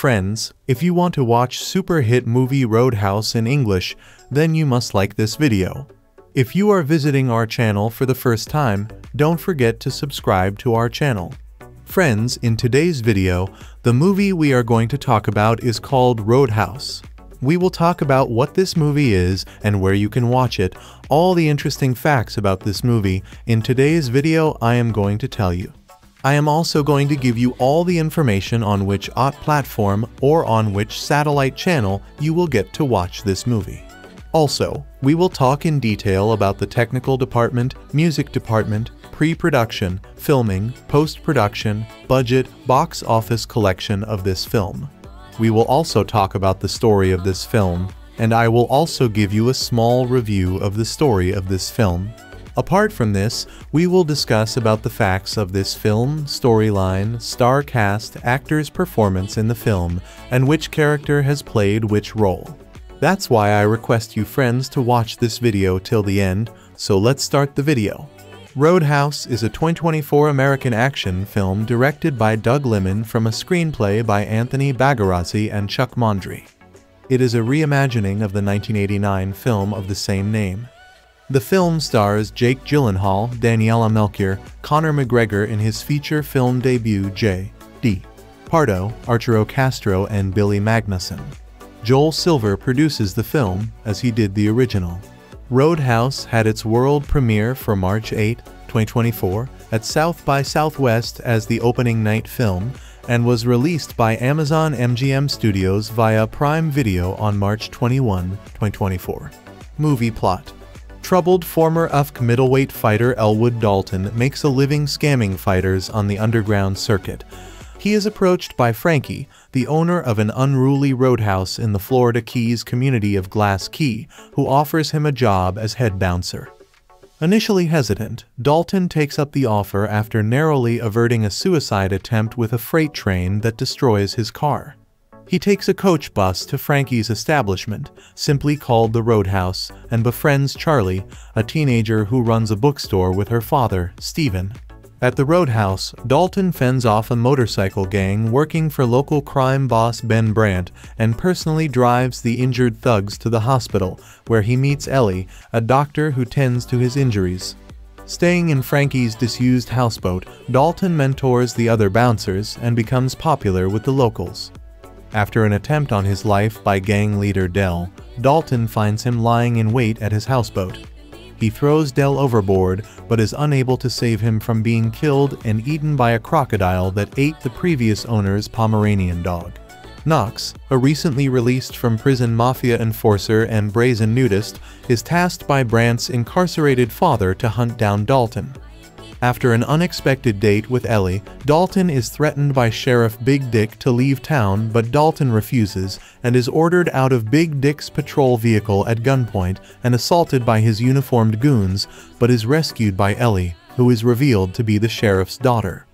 Friends, if you want to watch super hit movie Roadhouse in English, then you must like this video. If you are visiting our channel for the first time, don't forget to subscribe to our channel. Friends, in today's video, the movie we are going to talk about is called Roadhouse. We will talk about what this movie is and where you can watch it, all the interesting facts about this movie. In today's video I am going to tell you. I am also going to give you all the information on which OTT platform or on which satellite channel you will get to watch this movie. Also, we will talk in detail about the technical department, music department, pre-production, filming, post-production, budget, box office collection of this film. We will also talk about the story of this film, and I will also give you a small review of the story of this film. Apart from this, we will discuss about the facts of this film, storyline, star cast, actors' performance in the film, and which character has played which role. That's why I request you friends to watch this video till the end, so let's start the video. Roadhouse is a 2024 American action film directed by Doug Liman from a screenplay by Anthony Bagarozzi and Chuck Mondry. It is a reimagining of the 1989 film of the same name. The film stars Jake Gyllenhaal, Daniela Melchior, Conor McGregor in his feature film debut, J.D. Pardo, Arturo Castro and Billy Magnussen. Joel Silver produces the film, as he did the original. Roadhouse had its world premiere for March 8, 2024, at South by Southwest as the opening night film, and was released by Amazon MGM Studios via Prime Video on March 21, 2024. Movie plot. Troubled former UFC middleweight fighter Elwood Dalton makes a living scamming fighters on the underground circuit. He is approached by Frankie, the owner of an unruly roadhouse in the Florida Keys community of Glass Key, who offers him a job as head bouncer. Initially hesitant, Dalton takes up the offer after narrowly averting a suicide attempt with a freight train that destroys his car. He takes a coach bus to Frankie's establishment, simply called the Roadhouse, and befriends Charlie, a teenager who runs a bookstore with her father, Stephen. At the Roadhouse, Dalton fends off a motorcycle gang working for local crime boss Ben Brandt and personally drives the injured thugs to the hospital, where he meets Ellie, a doctor who tends to his injuries. Staying in Frankie's disused houseboat, Dalton mentors the other bouncers and becomes popular with the locals. After an attempt on his life by gang leader Del, Dalton finds him lying in wait at his houseboat. He throws Del overboard but is unable to save him from being killed and eaten by a crocodile that ate the previous owner's Pomeranian dog. Knox, a recently released from prison mafia enforcer and brazen nudist, is tasked by Brandt's incarcerated father to hunt down Dalton. After an unexpected date with Ellie, Dalton is threatened by Sheriff Big Dick to leave town, but Dalton refuses and is ordered out of Big Dick's patrol vehicle at gunpoint and assaulted by his uniformed goons, but is rescued by Ellie, who is revealed to be the sheriff's daughter.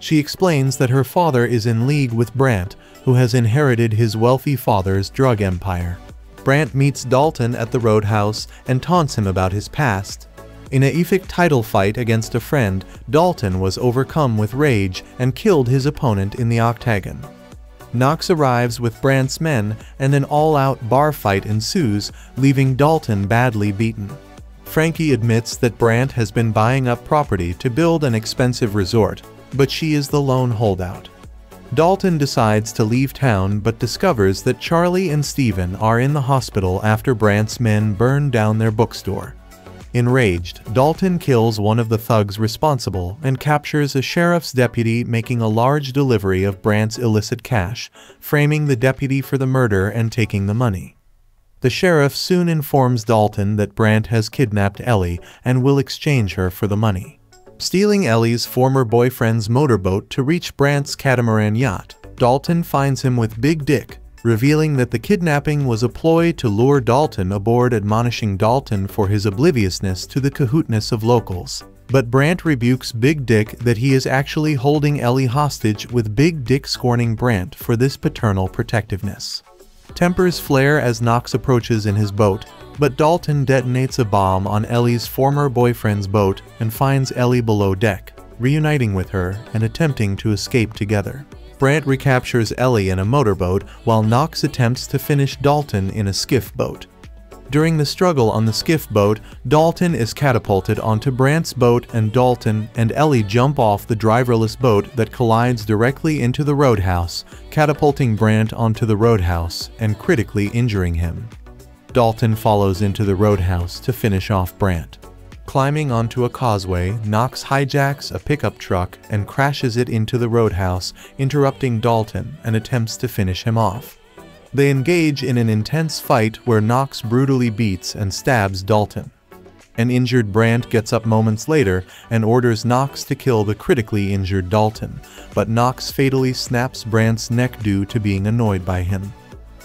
She explains that her father is in league with Brandt, who has inherited his wealthy father's drug empire. Brandt meets Dalton at the Roadhouse and taunts him about his past. In a epic title fight against a friend, Dalton was overcome with rage and killed his opponent in the octagon. Knox arrives with Brandt's men and an all-out bar fight ensues, leaving Dalton badly beaten. Frankie admits that Brandt has been buying up property to build an expensive resort, but she is the lone holdout. Dalton decides to leave town but discovers that Charlie and Stephen are in the hospital after Brandt's men burn down their bookstore. Enraged, Dalton kills one of the thugs responsible and captures a sheriff's deputy making a large delivery of Brandt's illicit cash, framing the deputy for the murder and taking the money. The sheriff soon informs Dalton that Brandt has kidnapped Ellie and will exchange her for the money. Stealing Ellie's former boyfriend's motorboat to reach Brandt's catamaran yacht, Dalton finds him with Big Dick, revealing that the kidnapping was a ploy to lure Dalton aboard, admonishing Dalton for his obliviousness to the cahootness of locals. But Brandt rebukes Big Dick that he is actually holding Ellie hostage, with Big Dick scorning Brandt for this paternal protectiveness. Tempers flare as Knox approaches in his boat, but Dalton detonates a bomb on Ellie's former boyfriend's boat and finds Ellie below deck, reuniting with her and attempting to escape together. Brandt recaptures Ellie in a motorboat while Knox attempts to finish Dalton in a skiff boat. During the struggle on the skiff boat, Dalton is catapulted onto Brandt's boat and Dalton and Ellie jump off the driverless boat that collides directly into the roadhouse, catapulting Brandt onto the roadhouse and critically injuring him. Dalton follows into the roadhouse to finish off Brandt. Climbing onto a causeway, Knox hijacks a pickup truck and crashes it into the roadhouse, interrupting Dalton and attempts to finish him off. They engage in an intense fight where Knox brutally beats and stabs Dalton. An injured Brandt gets up moments later and orders Knox to kill the critically injured Dalton, but Knox fatally snaps Brandt's neck due to being annoyed by him.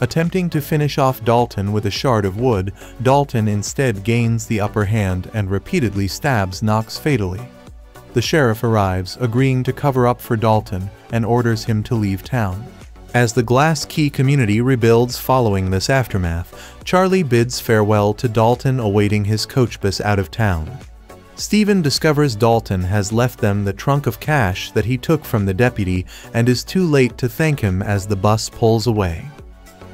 Attempting to finish off Dalton with a shard of wood, Dalton instead gains the upper hand and repeatedly stabs Knox fatally. The sheriff arrives, agreeing to cover up for Dalton, and orders him to leave town. As the Glass Key community rebuilds following this aftermath, Charlie bids farewell to Dalton, awaiting his coach bus out of town. Stephen discovers Dalton has left them the trunk of cash that he took from the deputy and is too late to thank him as the bus pulls away.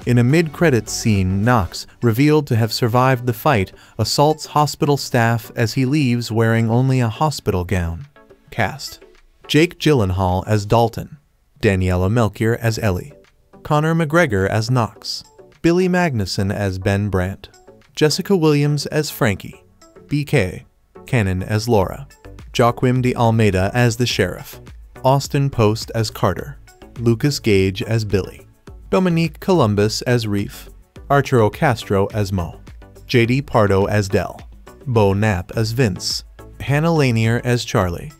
In a mid-credits scene, Knox, revealed to have survived the fight, assaults hospital staff as he leaves wearing only a hospital gown. Cast: Jake Gyllenhaal as Dalton, Daniela Melchior as Ellie, Conor McGregor as Knox, Billy Magnussen as Ben Brandt, Jessica Williams as Frankie, BK Cannon as Laura, Joaquim de Almeida as the sheriff, Austin Post as Carter, Lucas Gage as Billy, Dominique Columbus as Reef, Arturo Castro as Mo, J.D. Pardo as Del, Beau Knapp as Vince, Hannah Lanier as Charlie,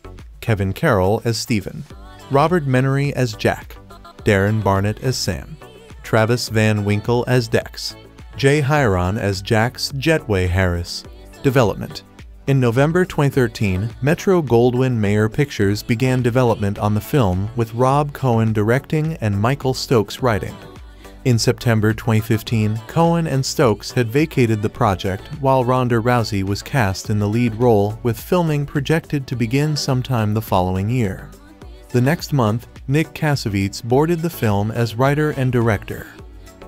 Kevin Carroll as Stephen, Robert Menary as Jack, Darren Barnett as Sam, Travis Van Winkle as Dex, Jay Hieron as Jack's Jetway Harris. Development: in November 2013, Metro-Goldwyn-Mayer Pictures began development on the film with Rob Cohen directing and Michael Stokes writing. In September 2015, Cohen and Stokes had vacated the project while Ronda Rousey was cast in the lead role, with filming projected to begin sometime the following year. The next month, Nick Cassavetes boarded the film as writer and director.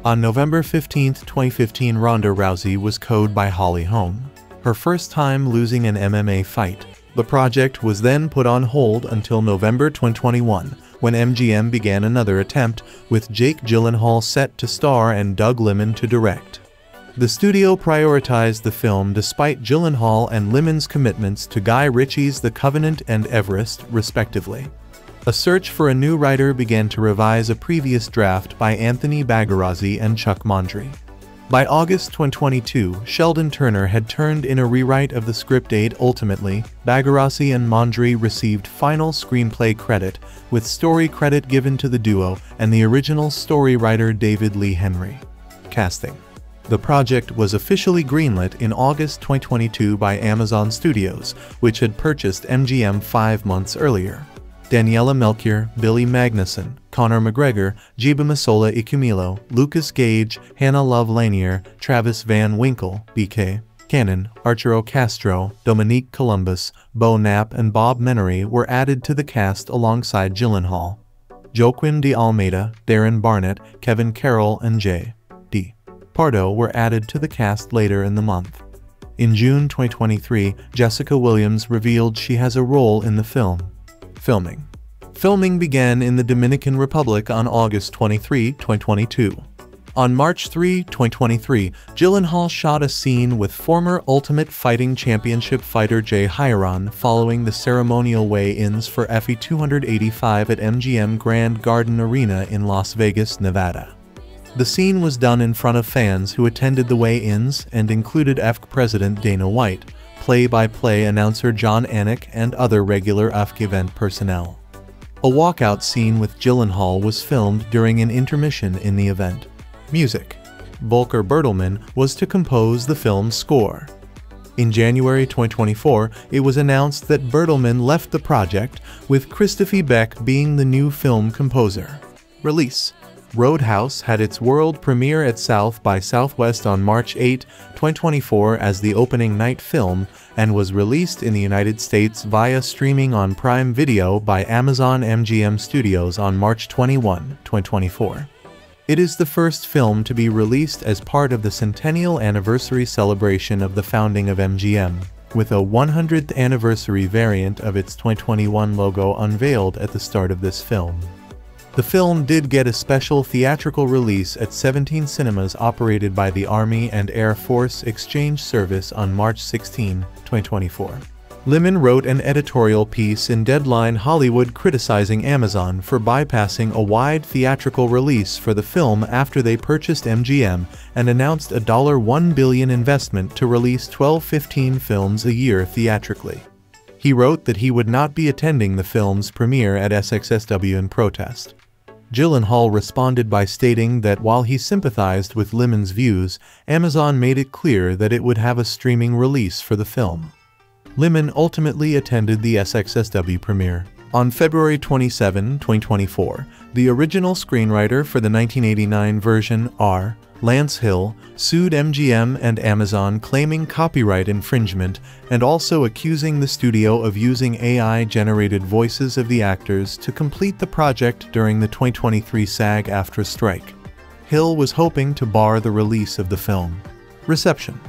On November 15, 2015, Ronda Rousey was coached by Holly Holm, her first time losing an MMA fight. The project was then put on hold until November 2021, when MGM began another attempt, with Jake Gyllenhaal set to star and Doug Liman to direct. The studio prioritized the film despite Gyllenhaal and Liman's commitments to Guy Ritchie's The Covenant and Everest, respectively. A search for a new writer began to revise a previous draft by Anthony Bagarozzi and Chuck Mondry. By August 2022, Sheldon Turner had turned in a rewrite of the script. Ultimately, Bagarozzi and Mondry received final screenplay credit, with story credit given to the duo and the original story writer David Lee Henry. Casting: the project was officially greenlit in August 2022 by Amazon Studios, which had purchased MGM 5 months earlier. Daniela Melchior, Billy Magnussen, Conor McGregor, Jibimasola Ikumilo, Lucas Gage, Hannah Lanier, Travis Van Winkle, BK Cannon, Arturo Castro, Dominique Columbus, Beau Knapp, and Bob Menary were added to the cast alongside Gyllenhaal, Joaquim de Almeida, Darren Barnett, Kevin Carroll, and J.D. Pardo were added to the cast later in the month. In June 2023, Jessica Williams revealed she has a role in the film. Filming began in the Dominican Republic on August 23, 2022. On March 3, 2023, Gyllenhaal shot a scene with former Ultimate Fighting Championship fighter Jay Hieron following the ceremonial weigh-ins for FE 285 at MGM Grand Garden Arena in Las Vegas, Nevada. The scene was done in front of fans who attended the weigh-ins and included FK President Dana White, play-by-play announcer John Anik, and other regular AFC event personnel. A walkout scene with Gyllenhaal was filmed during an intermission in the event. Music: Volker Bertelmann was to compose the film's score. In January 2024, it was announced that Bertelmann left the project, with Christophe Beck being the new film composer. Release: Roadhouse had its world premiere at South by Southwest on March 8, 2024 as the opening night film and was released in the United States via streaming on Prime Video by Amazon MGM Studios on March 21, 2024. It is the first film to be released as part of the centennial anniversary celebration of the founding of MGM, with a 100th anniversary variant of its 2021 logo unveiled at the start of this film. The film did get a special theatrical release at 17 cinemas operated by the Army and Air Force Exchange Service on March 16, 2024. Liman wrote an editorial piece in Deadline Hollywood criticizing Amazon for bypassing a wide theatrical release for the film after they purchased MGM and announced a $1 billion investment to release 12-15 films a year theatrically. He wrote that he would not be attending the film's premiere at SXSW in protest. Gyllenhaal responded by stating that while he sympathized with Liman's views, Amazon made it clear that it would have a streaming release for the film. Liman ultimately attended the SXSW premiere. On February 27, 2024, the original screenwriter for the 1989 version, R. Lance Hill, sued MGM and Amazon claiming copyright infringement and also accusing the studio of using AI-generated voices of the actors to complete the project during the 2023 SAG-AFTRA strike. Hill was hoping to bar the release of the film. Reception.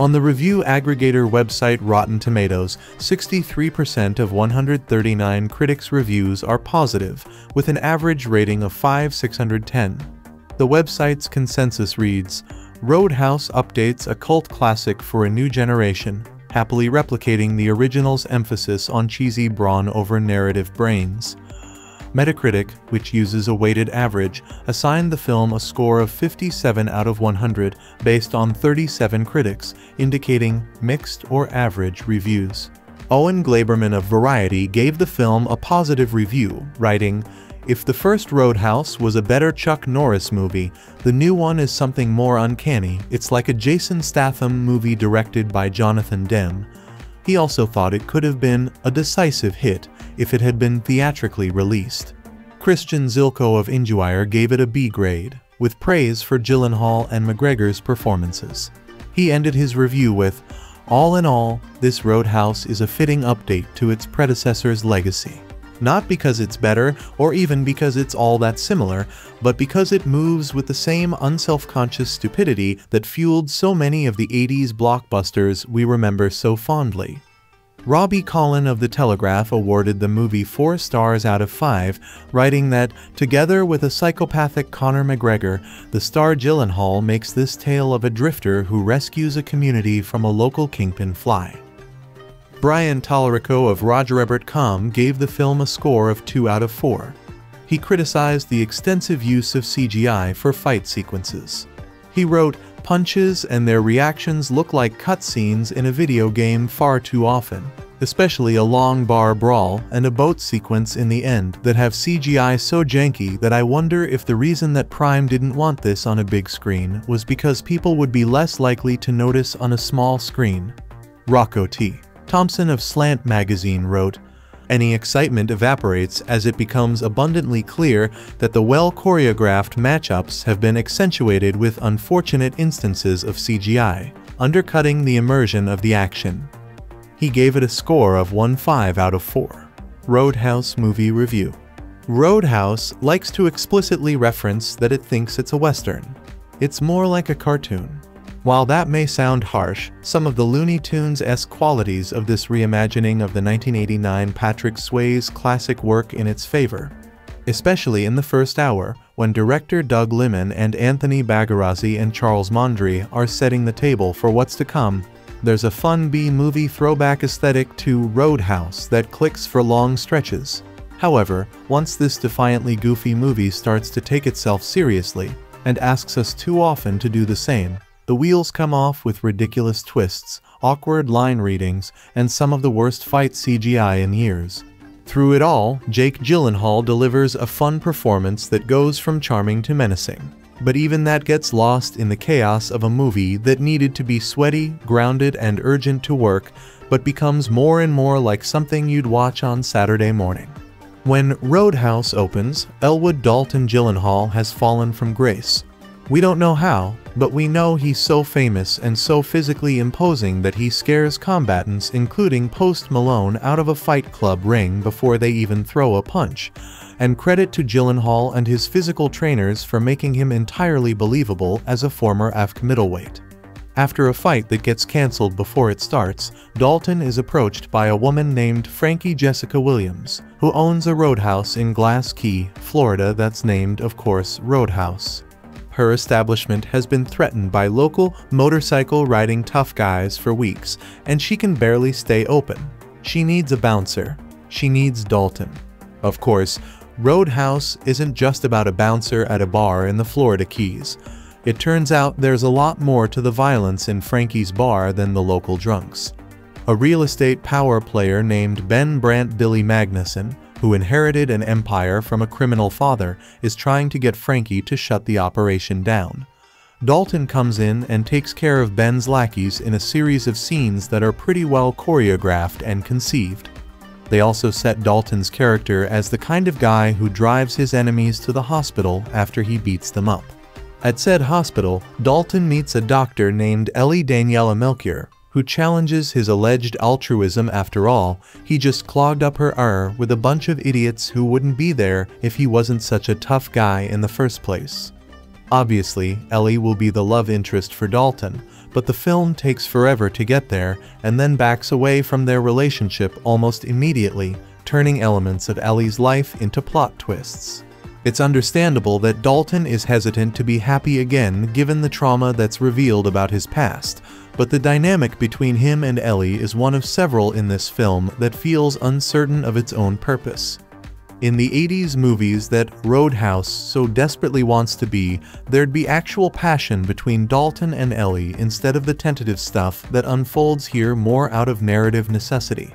On the review aggregator website Rotten Tomatoes, 63% of 139 critics' reviews are positive, with an average rating of 5/610. The website's consensus reads, "Roadhouse updates a cult classic for a new generation, happily replicating the original's emphasis on cheesy brawn over narrative brains." Metacritic, which uses a weighted average, assigned the film a score of 57 out of 100 based on 37 critics, indicating mixed or average reviews. Owen Glaberman of Variety gave the film a positive review, writing, "If the first Roadhouse was a better Chuck Norris movie, the new one is something more uncanny. It's like a Jason Statham movie directed by Jonathan Demme." He also thought it could have been a decisive hit if it had been theatrically released. Christian Zilko of IndieWire gave it a B grade, with praise for Gyllenhaal and McGregor's performances. He ended his review with, "All in all, this Roadhouse is a fitting update to its predecessor's legacy. Not because it's better, or even because it's all that similar, but because it moves with the same unselfconscious stupidity that fueled so many of the 80s blockbusters we remember so fondly." Robbie Collin of The Telegraph awarded the movie 4 stars out of 5, writing that, "Together with a psychopathic Conor McGregor, the star Gyllenhaal makes this tale of a drifter who rescues a community from a local kingpin fly." Brian Tallarico of RogerEbert.com gave the film a score of 2 out of 4. He criticized the extensive use of CGI for fight sequences. He wrote, "Punches and their reactions look like cutscenes in a video game far too often, especially a long bar brawl and a boat sequence in the end that have CGI so janky that I wonder if the reason that Prime didn't want this on a big screen was because people would be less likely to notice on a small screen." Rocco T. Thompson of Slant Magazine wrote, "Any excitement evaporates as it becomes abundantly clear that the well-choreographed matchups have been accentuated with unfortunate instances of CGI, undercutting the immersion of the action." He gave it a score of 1.5 out of 4. Roadhouse Movie Review. Roadhouse likes to explicitly reference that it thinks it's a Western. It's more like a cartoon. While that may sound harsh, some of the Looney Tunes-esque qualities of this reimagining of the 1989 Patrick Swayze classic work in its favor, especially in the first hour, when director Doug Liman and Anthony Bagarozzi and Charles Mondry are setting the table for what's to come. There's a fun B-movie throwback aesthetic to Roadhouse that clicks for long stretches. However, once this defiantly goofy movie starts to take itself seriously, and asks us too often to do the same, the wheels come off with ridiculous twists, awkward line readings, and some of the worst fight CGI in years. Through it all, Jake Gyllenhaal delivers a fun performance that goes from charming to menacing. But even that gets lost in the chaos of a movie that needed to be sweaty, grounded, and urgent to work, but becomes more and more like something you'd watch on Saturday morning. When Roadhouse opens, Elwood Dalton Gyllenhaal has fallen from grace. We don't know how, but we know he's so famous and so physically imposing that he scares combatants including Post Malone out of a Fight Club ring before they even throw a punch. And credit to Gyllenhaal and his physical trainers for making him entirely believable as a former AFC middleweight. After a fight that gets cancelled before it starts, Dalton is approached by a woman named Frankie Jessica Williams, who owns a roadhouse in Glass Key, Florida that's named, of course, Roadhouse. Her establishment has been threatened by local, motorcycle-riding tough guys for weeks, and she can barely stay open. She needs a bouncer. She needs Dalton. Of course, Roadhouse isn't just about a bouncer at a bar in the Florida Keys. It turns out there's a lot more to the violence in Frankie's bar than the local drunks. A real estate power player named Ben Brandt Billy Magnussen, who inherited an empire from a criminal father, is trying to get Frankie to shut the operation down. Dalton comes in and takes care of Ben's lackeys in a series of scenes that are pretty well choreographed and conceived. They also set Dalton's character as the kind of guy who drives his enemies to the hospital after he beats them up. At said hospital, Dalton meets a doctor named Daniela Melchior, who challenges his alleged altruism. After all, he just clogged up her ER with a bunch of idiots who wouldn't be there if he wasn't such a tough guy in the first place. Obviously, Ellie will be the love interest for Dalton, but the film takes forever to get there and then backs away from their relationship almost immediately, turning elements of Ellie's life into plot twists. It's understandable that Dalton is hesitant to be happy again given the trauma that's revealed about his past, but the dynamic between him and Ellie is one of several in this film that feels uncertain of its own purpose. In the 80s movies that Roadhouse so desperately wants to be, there'd be actual passion between Dalton and Ellie instead of the tentative stuff that unfolds here more out of narrative necessity.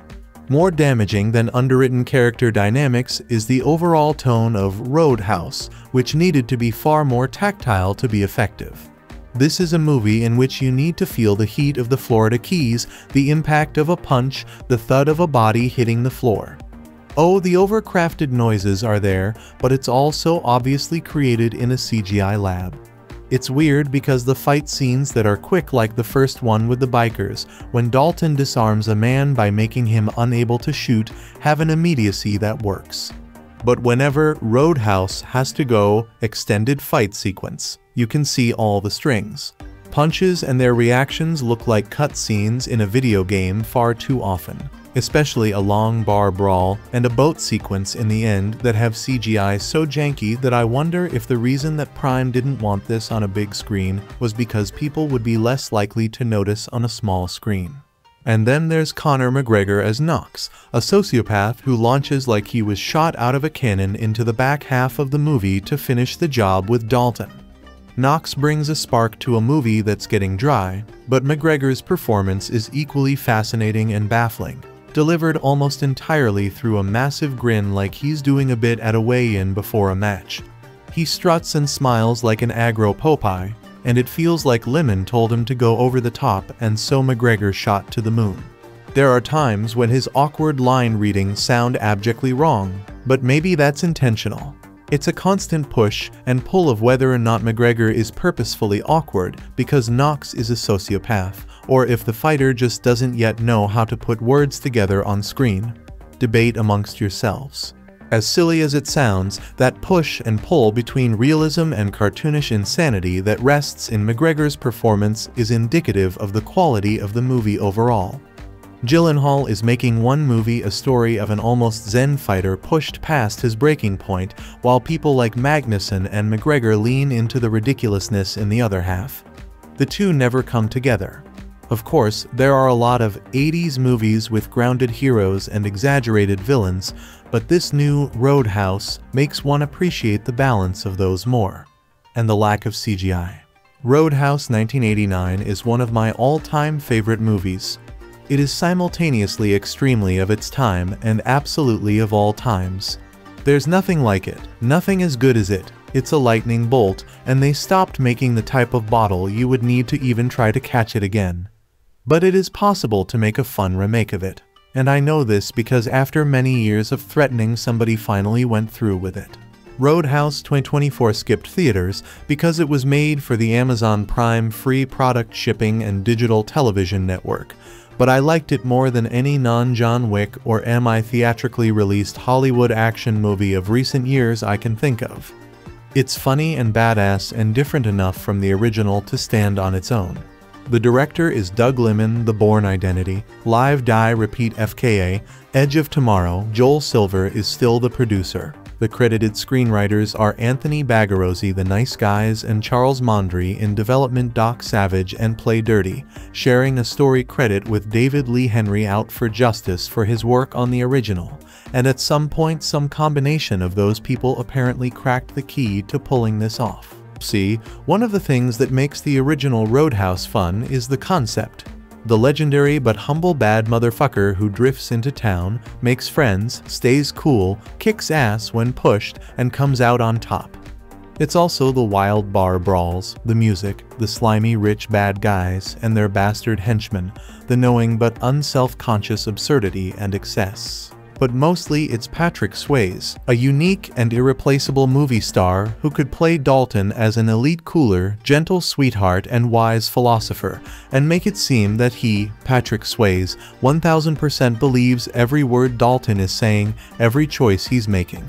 More damaging than underwritten character dynamics is the overall tone of Roadhouse, which needed to be far more tactile to be effective. This is a movie in which you need to feel the heat of the Florida Keys, the impact of a punch, the thud of a body hitting the floor. Oh, the overcrafted noises are there, but it's also obviously created in a CGI lab. It's weird because the fight scenes that are quick, like the first one with the bikers, when Dalton disarms a man by making him unable to shoot, have an immediacy that works. But whenever Roadhouse has to go extended fight sequence, you can see all the strings. Punches and their reactions look like cutscenes in a video game far too often, especially a long bar brawl and a boat sequence in the end that have CGI so janky that I wonder if the reason that Prime didn't want this on a big screen was because people would be less likely to notice on a small screen. And then there's Conor McGregor as Knox, a sociopath who launches like he was shot out of a cannon into the back half of the movie to finish the job with Dalton. Knox brings a spark to a movie that's getting dry, but McGregor's performance is equally fascinating and baffling, delivered almost entirely through a massive grin like he's doing a bit at a weigh-in before a match. He struts and smiles like an aggro Popeye, and it feels like Liman told him to go over the top and so McGregor shot to the moon. There are times when his awkward line readings sound abjectly wrong, but maybe that's intentional. It's a constant push and pull of whether or not McGregor is purposefully awkward because Knox is a sociopath, or if the fighter just doesn't yet know how to put words together on screen. Debate amongst yourselves. As silly as it sounds, that push and pull between realism and cartoonish insanity that rests in McGregor's performance is indicative of the quality of the movie overall. Gyllenhaal is making one movie a story of an almost zen fighter pushed past his breaking point, while people like Magnussen and McGregor lean into the ridiculousness in the other half. The two never come together. Of course, there are a lot of 80s movies with grounded heroes and exaggerated villains, but this new Roadhouse makes one appreciate the balance of those more, and the lack of CGI. Roadhouse 1989 is one of my all-time favorite movies. It is simultaneously extremely of its time and absolutely of all times. There's nothing like it, nothing as good as it. It's a lightning bolt, and they stopped making the type of bottle you would need to even try to catch it again. But it is possible to make a fun remake of it. And I know this because after many years of threatening, somebody finally went through with it. Roadhouse 2024 skipped theaters because it was made for the Amazon Prime free product shipping and digital television network, but I liked it more than any non-John Wick or MI theatrically released Hollywood action movie of recent years I can think of. It's funny and badass and different enough from the original to stand on its own. The director is Doug Liman, The Bourne Identity, Live, Die, Repeat, FKA, Edge of Tomorrow. Joel Silver is still the producer. The credited screenwriters are Anthony Bagarozzi, The Nice Guys, and Charles Mondry. In development, Doc Savage and Play Dirty, sharing a story credit with David Lee Henry, out for justice for his work on the original, and at some point some combination of those people apparently cracked the key to pulling this off. See, one of the things that makes the original Roadhouse fun is the concept. The legendary but humble bad motherfucker who drifts into town, makes friends, stays cool, kicks ass when pushed, and comes out on top. It's also the wild bar brawls, the music, the slimy rich bad guys and their bastard henchmen, the knowing but unself-conscious absurdity and excess. But mostly it's Patrick Swayze, a unique and irreplaceable movie star who could play Dalton as an elite cooler, gentle sweetheart and wise philosopher, and make it seem that he, Patrick Swayze, 1000% believes every word Dalton is saying, every choice he's making.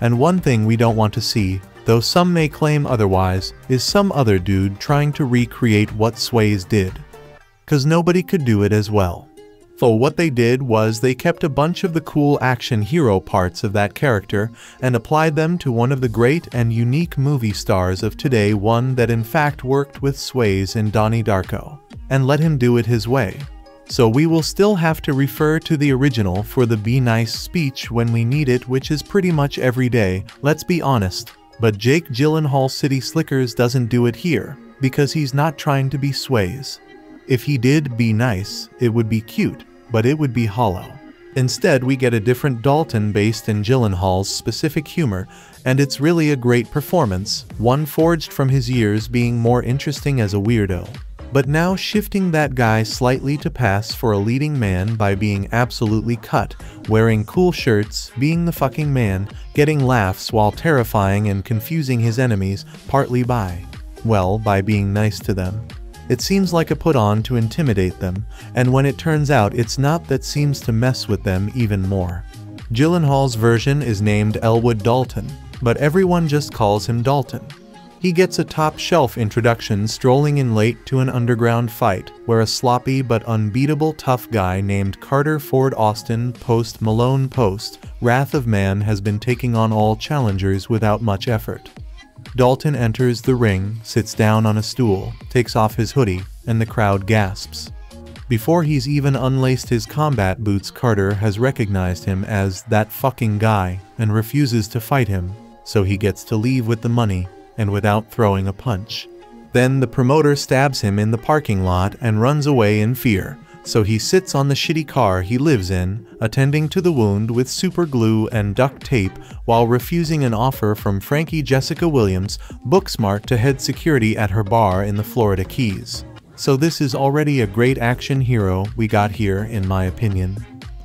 And one thing we don't want to see, though some may claim otherwise, is some other dude trying to recreate what Swayze did. 'Cause nobody could do it as well. So what they did was they kept a bunch of the cool action hero parts of that character and applied them to one of the great and unique movie stars of today, one that in fact worked with Swayze in Donnie Darko, and let him do it his way. So we will still have to refer to the original for the be nice speech when we need it, which is pretty much every day, let's be honest, but Jake Gyllenhaal City Slickers doesn't do it here, because he's not trying to be Swayze. If he did be nice, it would be cute, but it would be hollow. Instead, we get a different Dalton based in Gyllenhaal's specific humor, and it's really a great performance, one forged from his years being more interesting as a weirdo. But now shifting that guy slightly to pass for a leading man by being absolutely cut, wearing cool shirts, being the fucking man, getting laughs while terrifying and confusing his enemies, partly by, well, by being nice to them. It seems like a put-on to intimidate them, and when it turns out it's not, that seems to mess with them even more. Gyllenhaal's version is named Elwood Dalton, but everyone just calls him Dalton. He gets a top-shelf introduction strolling in late to an underground fight, where a sloppy but unbeatable tough guy named Carter Ford Austin Post Malone Post, Wrath of Man, has been taking on all challengers without much effort. Dalton enters the ring, sits down on a stool, takes off his hoodie, and the crowd gasps. Before he's even unlaced his combat boots, Carter has recognized him as that fucking guy and refuses to fight him, so he gets to leave with the money and without throwing a punch. Then the promoter stabs him in the parking lot and runs away in fear, so he sits on the shitty car he lives in, attending to the wound with super glue and duct tape while refusing an offer from Frankie Jessica Williams, Booksmart, to head security at her bar in the Florida Keys. So this is already a great action hero we got here, in my opinion.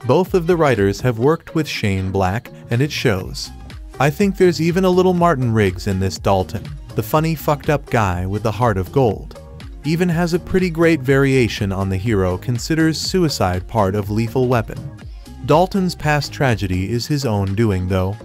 Both of the writers have worked with Shane Black, and it shows. I think there's even a little Martin Riggs in this Dalton, the funny fucked up guy with the heart of gold. Even has a pretty great variation on the hero considers suicide part of Lethal Weapon. Dalton's past tragedy is his own doing, though.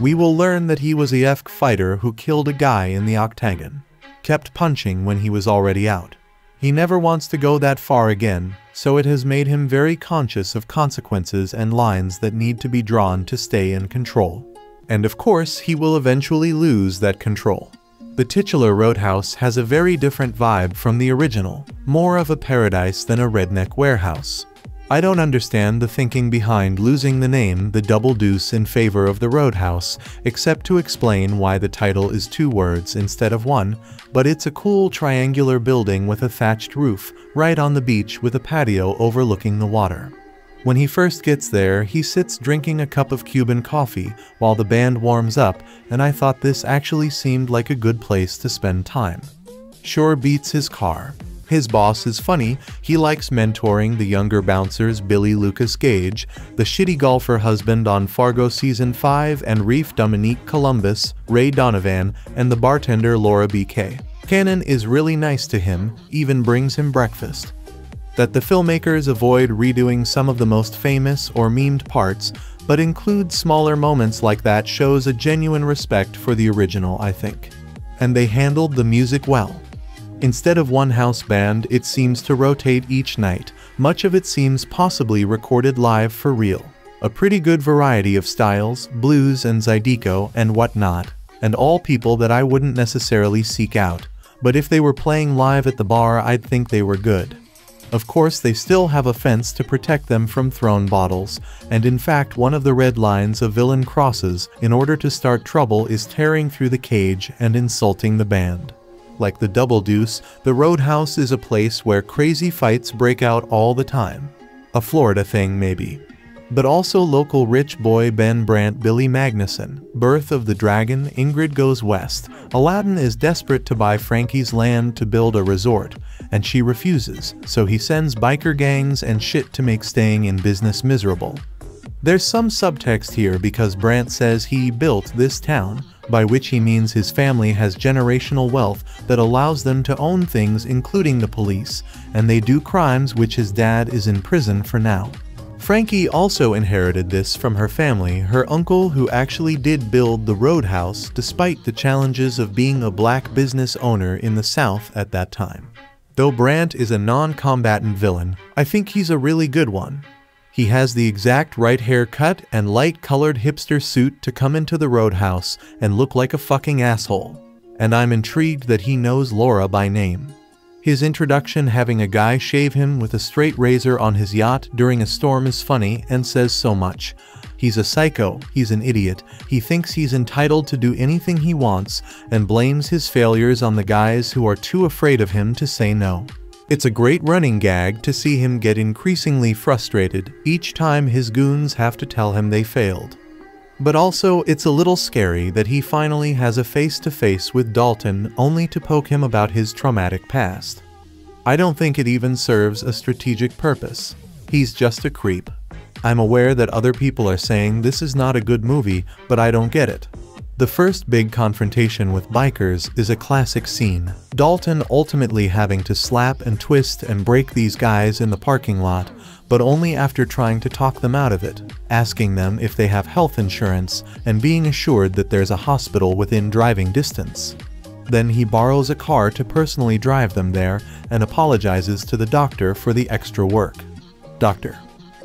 We will learn that he was a f***ing fighter who killed a guy in the octagon. Kept punching when he was already out. He never wants to go that far again, so it has made him very conscious of consequences and lines that need to be drawn to stay in control. And of course, he will eventually lose that control. The titular Roadhouse has a very different vibe from the original, more of a paradise than a redneck warehouse. I don't understand the thinking behind losing the name The Double Deuce in favor of the Roadhouse, except to explain why the title is two words instead of one, but it's a cool triangular building with a thatched roof, right on the beach with a patio overlooking the water. When he first gets there, he sits drinking a cup of Cuban coffee while the band warms up, and I thought this actually seemed like a good place to spend time. Sure beats his car. His boss is funny, he likes mentoring the younger bouncers Billy Lucas Gage, the shitty golfer husband on Fargo Season 5 and Reef Dominique Columbus, Ray Donovan, and the bartender Laura BK. Cannon is really nice to him, even brings him breakfast. That the filmmakers avoid redoing some of the most famous or memed parts, but include smaller moments like that shows a genuine respect for the original, I think. And they handled the music well. Instead of one house band, it seems to rotate each night. Much of it seems possibly recorded live for real. A pretty good variety of styles, blues and zydeco and whatnot, and all people that I wouldn't necessarily seek out. But if they were playing live at the bar, I'd think they were good. Of course, they still have a fence to protect them from thrown bottles, and in fact one of the red lines a villain crosses in order to start trouble is tearing through the cage and insulting the band. Like the Double Deuce, the Roadhouse is a place where crazy fights break out all the time. A Florida thing, maybe. But also local rich boy Ben Brandt, Billy Magnussen, Birth of the Dragon, Ingrid Goes West. Aladdin is desperate to buy Frankie's land to build a resort, and she refuses, so he sends biker gangs and shit to make staying in business miserable. There's some subtext here because Brandt says he built this town, by which he means his family has generational wealth that allows them to own things including the police, and they do crimes which his dad is in prison for now. Frankie also inherited this from her family, her uncle who actually did build the Roadhouse despite the challenges of being a black business owner in the South at that time. Though Brandt is a non-combatant villain, I think he's a really good one. He has the exact right haircut and light-colored hipster suit to come into the Roadhouse and look like a fucking asshole. And I'm intrigued that he knows Laura by name. His introduction, having a guy shave him with a straight razor on his yacht during a storm, is funny and says so much. He's a psycho, he's an idiot, he thinks he's entitled to do anything he wants, and blames his failures on the guys who are too afraid of him to say no. It's a great running gag to see him get increasingly frustrated each time his goons have to tell him they failed. But also, it's a little scary that he finally has a face-to-face with Dalton only to poke him about his traumatic past. I don't think it even serves a strategic purpose. He's just a creep. I'm aware that other people are saying this is not a good movie, but I don't get it. The first big confrontation with bikers is a classic scene, Dalton ultimately having to slap and twist and break these guys in the parking lot, but only after trying to talk them out of it, asking them if they have health insurance and being assured that there's a hospital within driving distance. Then he borrows a car to personally drive them there and apologizes to the doctor for the extra work. Dr.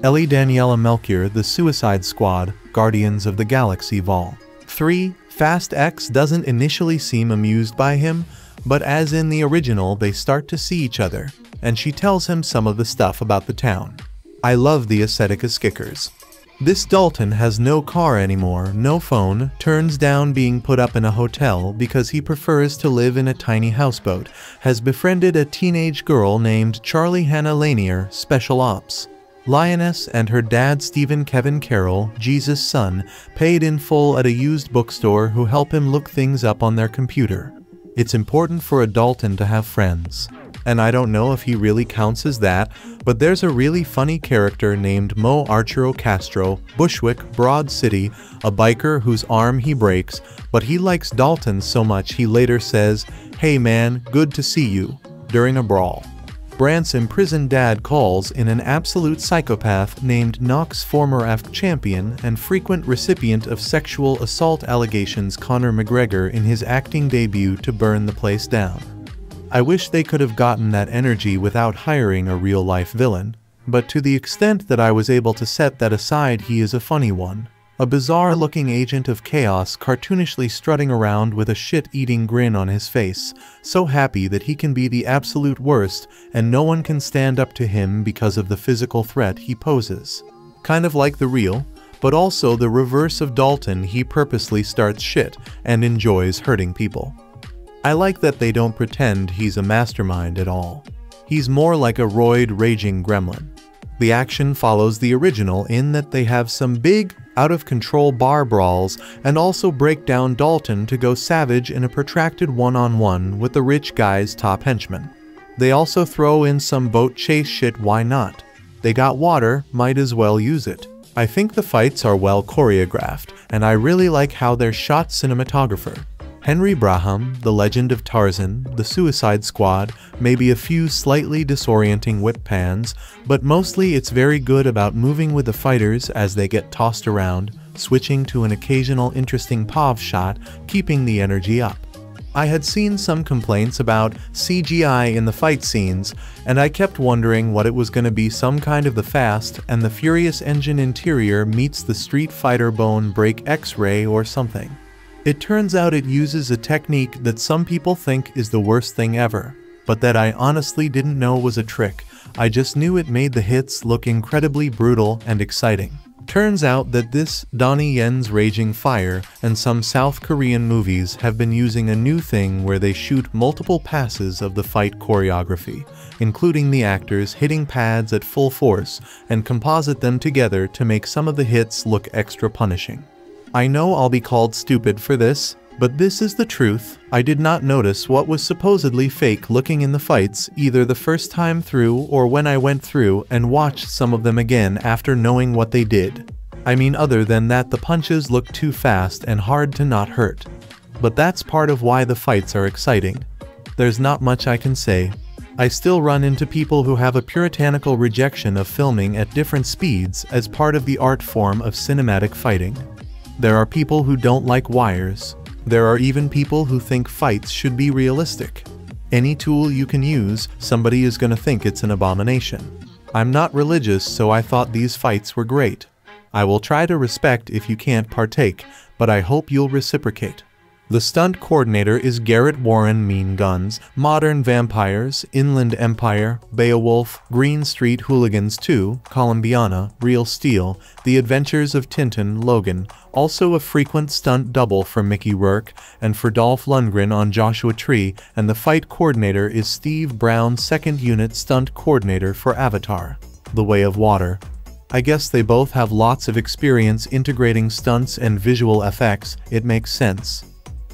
Ellie Daniela Melchior, The Suicide Squad, Guardians of the Galaxy Vol. 3. Fast X doesn't initially seem amused by him, but as in the original they start to see each other, and she tells him some of the stuff about the town. I love the aestheticus kickers. This Dalton has no car anymore, no phone, turns down being put up in a hotel because he prefers to live in a tiny houseboat, has befriended a teenage girl named Charlie Hannah Lanier, Special Ops Lioness, and her dad Stephen Kevin Carroll, Jesus' son, paid in full at a used bookstore, who help him look things up on their computer. It's important for a Dalton to have friends. And I don't know if he really counts as that, but there's a really funny character named Arturo Castro, Bushwick, Broad City, a biker whose arm he breaks, but he likes Dalton so much he later says, "Hey man, good to see you," during a brawl. Brandt's imprisoned dad calls in an absolute psychopath named Knox, former AFC champion and frequent recipient of sexual assault allegations Conor McGregor, in his acting debut, to burn the place down. I wish they could have gotten that energy without hiring a real-life villain, but to the extent that I was able to set that aside, he is a funny one. A bizarre-looking agent of chaos, cartoonishly strutting around with a shit-eating grin on his face, so happy that he can be the absolute worst and no one can stand up to him because of the physical threat he poses. Kind of like the real, but also the reverse of Dalton, he purposely starts shit and enjoys hurting people. I like that they don't pretend he's a mastermind at all. He's more like a roid raging gremlin. The action follows the original in that they have some big, out-of-control bar brawls and also break down Dalton to go savage in a protracted one-on-one with the rich guy's top henchman. They also throw in some boat chase shit, why not? They got water, might as well use it. I think the fights are well choreographed, and I really like how they're shot cinematographer. Henry Braham, The Legend of Tarzan, The Suicide Squad, maybe a few slightly disorienting whip pans, but mostly it's very good about moving with the fighters as they get tossed around, switching to an occasional interesting POV shot, keeping the energy up. I had seen some complaints about CGI in the fight scenes, and I kept wondering what it was going to be, some kind of the Fast and the Furious engine interior meets the Street Fighter bone break X-ray or something. It turns out it uses a technique that some people think is the worst thing ever, but that I honestly didn't know was a trick. I just knew it made the hits look incredibly brutal and exciting. Turns out that this, Donnie Yen's Raging Fire, and some South Korean movies have been using a new thing where they shoot multiple passes of the fight choreography, including the actors hitting pads at full force, and composite them together to make some of the hits look extra punishing. I know I'll be called stupid for this, but this is the truth. I did not notice what was supposedly fake looking in the fights either the first time through or when I went through and watched some of them again after knowing what they did. I mean, other than that the punches look too fast and hard to not hurt. But that's part of why the fights are exciting. There's not much I can say. I still run into people who have a puritanical rejection of filming at different speeds as part of the art form of cinematic fighting. There are people who don't like wires. There are even people who think fights should be realistic. Any tool you can use, somebody is gonna think it's an abomination. I'm not religious, so I thought these fights were great. I will try to respect if you can't partake, but I hope you'll reciprocate. The stunt coordinator is Garrett Warren, Mean Guns, Modern Vampires, Inland Empire, Beowulf, Green Street Hooligans 2, Columbiana, Real Steel, The Adventures of Tintin Logan, also a frequent stunt double for Mickey Rourke and for Dolph Lundgren on Joshua Tree, and the fight coordinator is Steve Brown, second unit stunt coordinator for Avatar: The Way of Water. I guess they both have lots of experience integrating stunts and visual effects, it makes sense.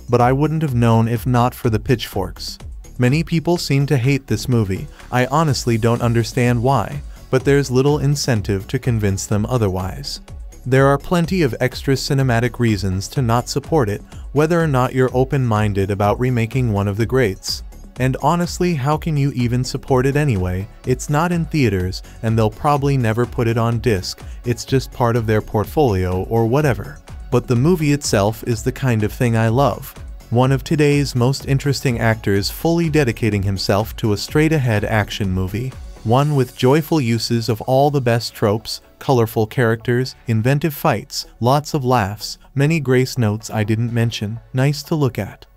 But I wouldn't have known if not for the pitchforks. Many people seem to hate this movie. I honestly don't understand why, but there's little incentive to convince them otherwise. There are plenty of extra cinematic reasons to not support it, whether or not you're open-minded about remaking one of the greats. And honestly, how can you even support it anyway? It's not in theaters, and they'll probably never put it on disc. It's just part of their portfolio or whatever. But the movie itself is the kind of thing I love. One of today's most interesting actors fully dedicating himself to a straight-ahead action movie. One with joyful uses of all the best tropes, colorful characters, inventive fights, lots of laughs, many grace notes I didn't mention, nice to look at.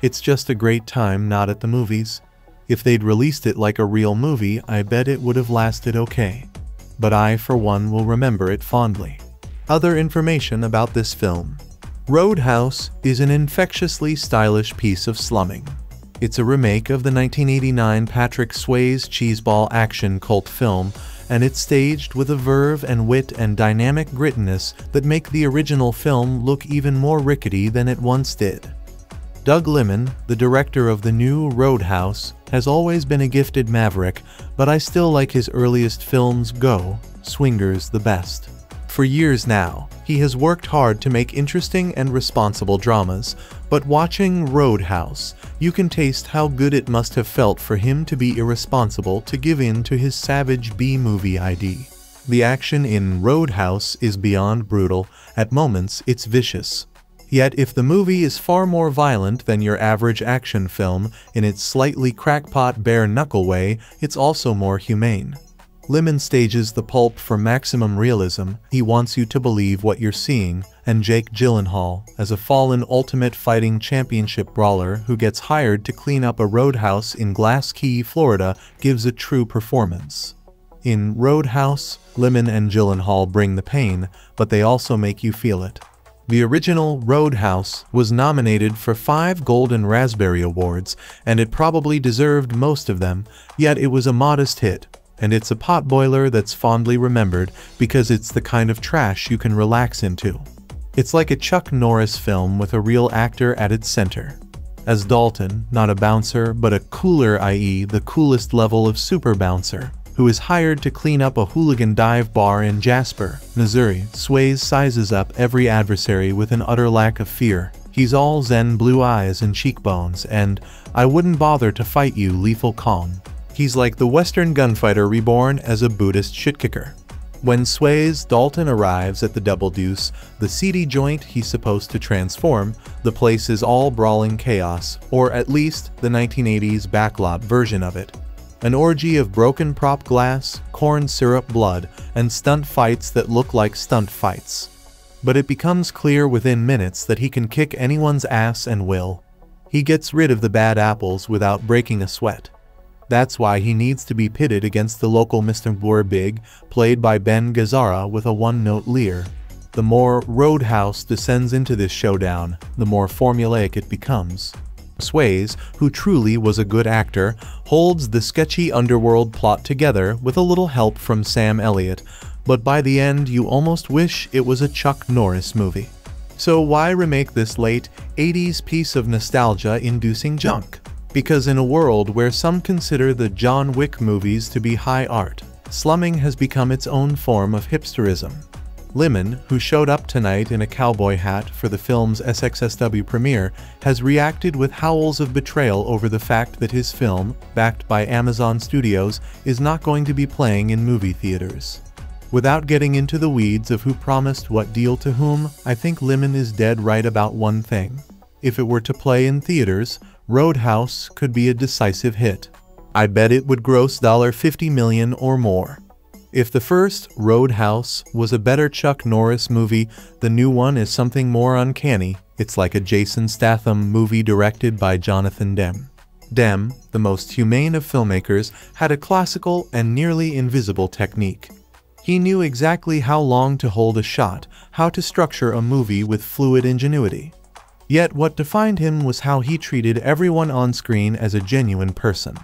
It's just a great time not at the movies. If they'd released it like a real movie, I bet it would have lasted okay. But I, for one, will remember it fondly. Other information about this film. Roadhouse is an infectiously stylish piece of slumming. It's a remake of the 1989 Patrick Swayze cheeseball action cult film, and it's staged with a verve and wit and dynamic grittiness that make the original film look even more rickety than it once did. Doug Liman, the director of the new Roadhouse, has always been a gifted maverick, but I still like his earliest films, Go, Swingers the best. For years now, he has worked hard to make interesting and responsible dramas, but watching Roadhouse, you can taste how good it must have felt for him to be irresponsible to give in to his savage B-movie ID. The action in Roadhouse is beyond brutal, at moments it's vicious. Yet if the movie is far more violent than your average action film, in its slightly crackpot bare-knuckle way, it's also more humane. Liman stages the pulp for maximum realism. He wants you to believe what you're seeing, and Jake Gyllenhaal, as a fallen Ultimate Fighting Championship brawler who gets hired to clean up a roadhouse in Glass Key, Florida, gives a true performance. In Roadhouse, Liman and Gyllenhaal bring the pain, but they also make you feel it. The original Roadhouse was nominated for 5 Golden Raspberry Awards, and it probably deserved most of them, yet it was a modest hit. And it's a potboiler that's fondly remembered because it's the kind of trash you can relax into. It's like a Chuck Norris film with a real actor at its center. as Dalton, not a bouncer, but a cooler, i.e. the coolest level of super bouncer, who is hired to clean up a hooligan dive bar in Jasper, Missouri. Swayze sizes up every adversary with an utter lack of fear. He's all zen blue eyes and cheekbones and, "I wouldn't bother to fight you," lethal calm. He's like the Western gunfighter reborn as a Buddhist shitkicker. When Swayze Dalton arrives at the Double Deuce, the seedy joint he's supposed to transform, the place is all brawling chaos, or at least the 1980s backlot version of it. An orgy of broken prop glass, corn syrup blood, and stunt fights that look like stunt fights. But it becomes clear within minutes that he can kick anyone's ass and will. He gets rid of the bad apples without breaking a sweat. That's why he needs to be pitted against the local Mr. Boer Big, played by Ben Gazzara with a one-note leer. The more Roadhouse descends into this showdown, the more formulaic it becomes. Swayze, who truly was a good actor, holds the sketchy underworld plot together with a little help from Sam Elliott, but by the end you almost wish it was a Chuck Norris movie. So why remake this late 80s piece of nostalgia-inducing junk? Because in a world where some consider the John Wick movies to be high art, slumming has become its own form of hipsterism. Liman, who showed up tonight in a cowboy hat for the film's SXSW premiere, has reacted with howls of betrayal over the fact that his film, backed by Amazon Studios, is not going to be playing in movie theaters. Without getting into the weeds of who promised what deal to whom, I think Liman is dead right about one thing. If it were to play in theaters, Roadhouse could be a decisive hit. I bet it would gross $50 million or more. If the first, Roadhouse, was a better Chuck Norris movie, the new one is something more uncanny. It's like a Jason Statham movie directed by Jonathan Demme. Demme, the most humane of filmmakers, had a classical and nearly invisible technique. He knew exactly how long to hold a shot, how to structure a movie with fluid ingenuity. Yet what defined him was how he treated everyone on screen as a genuine person.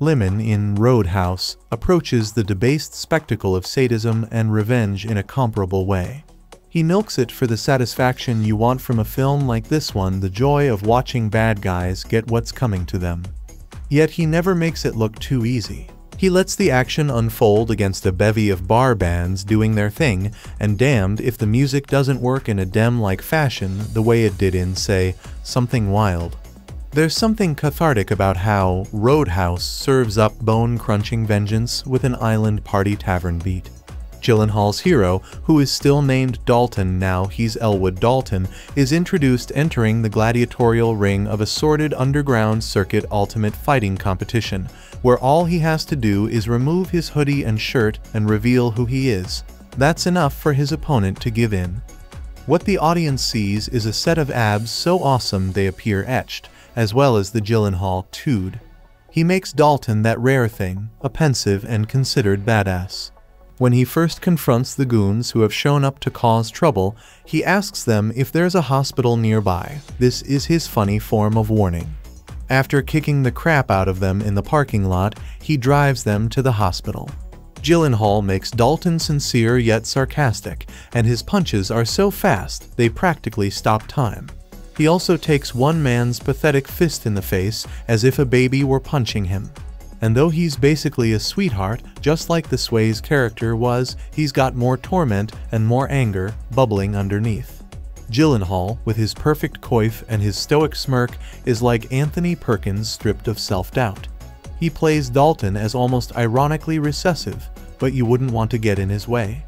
Liman in Roadhouse approaches the debased spectacle of sadism and revenge in a comparable way. He milks it for the satisfaction you want from a film like this one, the joy of watching bad guys get what's coming to them. Yet he never makes it look too easy. He lets the action unfold against a bevy of bar bands doing their thing, and damned if the music doesn't work in a Demme-like fashion the way it did in, say, Something Wild. There's something cathartic about how Roadhouse serves up bone-crunching vengeance with an island party tavern beat. Gyllenhaal's hero, who is still named Dalton now he's Elwood Dalton, is introduced entering the gladiatorial ring of a sordid underground circuit ultimate fighting competition, where all he has to do is remove his hoodie and shirt and reveal who he is. That's enough for his opponent to give in. What the audience sees is a set of abs so awesome they appear etched, as well as the Gyllenhaal dude. He makes Dalton that rare thing, a pensive and considered badass. When he first confronts the goons who have shown up to cause trouble, he asks them if there's a hospital nearby. This is his funny form of warning. After kicking the crap out of them in the parking lot, he drives them to the hospital. Gyllenhaal makes Dalton sincere yet sarcastic, and his punches are so fast they practically stop time. He also takes one man's pathetic fist in the face as if a baby were punching him. And though he's basically a sweetheart, just like the Swayze character was, he's got more torment and more anger bubbling underneath. Gyllenhaal, with his perfect coif and his stoic smirk, is like Anthony Perkins stripped of self-doubt. He plays Dalton as almost ironically recessive, but you wouldn't want to get in his way.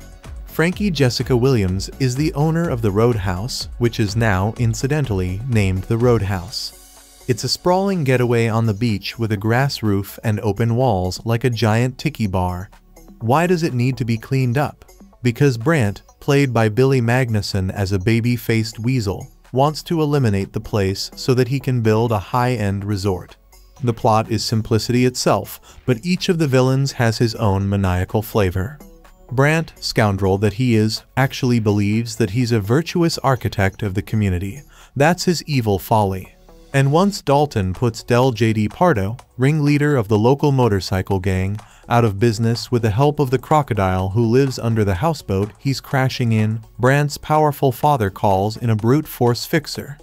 Frankie Jessica Williams is the owner of the Roadhouse, which is now, incidentally, named the Roadhouse. It's a sprawling getaway on the beach with a grass roof and open walls like a giant tiki bar. Why does it need to be cleaned up? Because Brandt, played by Billy Magnussen as a baby-faced weasel, wants to eliminate the place so that he can build a high-end resort. The plot is simplicity itself, but each of the villains has his own maniacal flavor. Brandt, scoundrel that he is, actually believes that he's a virtuous architect of the community. That's his evil folly. And once Dalton puts J.D. Pardo, ringleader of the local motorcycle gang, out of business with the help of the crocodile who lives under the houseboat he's crashing in, Brandt's powerful father calls in a brute force fixer.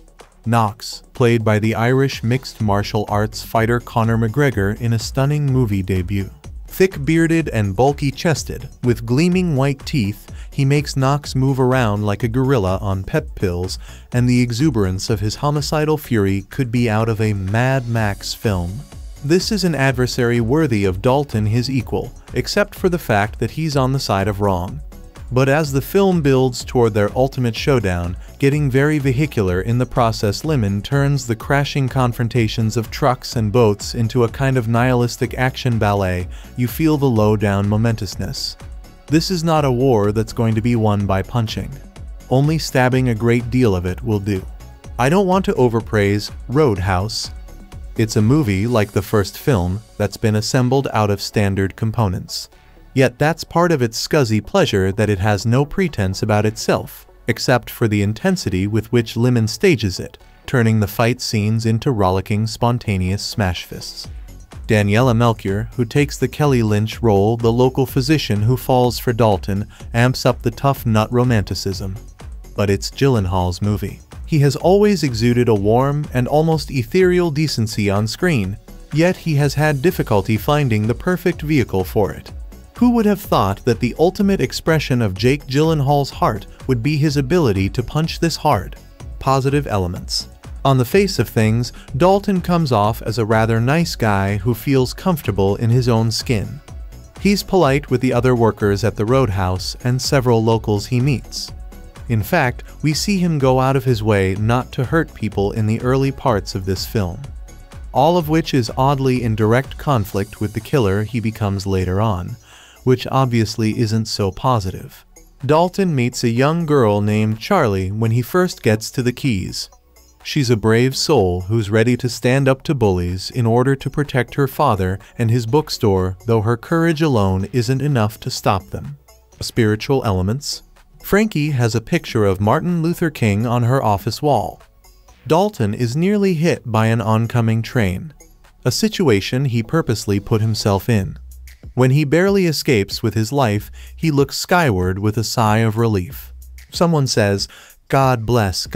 Knox, played by the Irish mixed martial arts fighter Conor McGregor in a stunning movie debut. Thick-bearded and bulky-chested, with gleaming white teeth, he makes Knox move around like a gorilla on pep pills, and the exuberance of his homicidal fury could be out of a Mad Max film. This is an adversary worthy of Dalton, his equal, except for the fact that he's on the side of wrong. But as the film builds toward their ultimate showdown, getting very vehicular in the process, Liman turns the crashing confrontations of trucks and boats into a kind of nihilistic action ballet. You feel the low-down momentousness. This is not a war that's going to be won by punching. Only stabbing a great deal of it will do. I don't want to overpraise Roadhouse. It's a movie like the first film that's been assembled out of standard components. Yet that's part of its scuzzy pleasure, that it has no pretense about itself, except for the intensity with which Liman stages it, turning the fight scenes into rollicking, spontaneous smash fists. Daniela Melchior, who takes the Kelly Lynch role, the local physician who falls for Dalton, amps up the tough nut romanticism. But it's Gyllenhaal's movie. He has always exuded a warm and almost ethereal decency on screen, yet he has had difficulty finding the perfect vehicle for it. Who would have thought that the ultimate expression of Jake Gyllenhaal's heart would be his ability to punch this hard? Positive elements. On the face of things, Dalton comes off as a rather nice guy who feels comfortable in his own skin. He's polite with the other workers at the Roadhouse and several locals he meets. In fact, we see him go out of his way not to hurt people in the early parts of this film. All of which is oddly in direct conflict with the killer he becomes later on, which obviously isn't so positive. Dalton meets a young girl named Charlie when he first gets to the Keys. She's a brave soul who's ready to stand up to bullies in order to protect her father and his bookstore, though her courage alone isn't enough to stop them. Spiritual elements. Frankie has a picture of Martin Luther King on her office wall. Dalton is nearly hit by an oncoming train, a situation he purposely put himself in. When he barely escapes with his life, he looks skyward with a sigh of relief. Someone says, God bless,"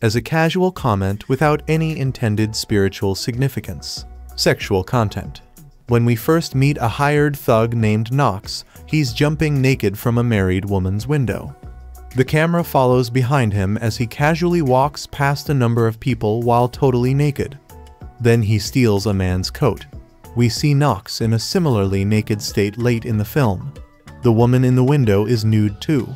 as a casual comment without any intended spiritual significance. Sexual content. When we first meet a hired thug named Knox, he's jumping naked from a married woman's window. The camera follows behind him as he casually walks past a number of people while totally naked. Then he steals a man's coat. We see Knox in a similarly naked state late in the film. The woman in the window is nude too.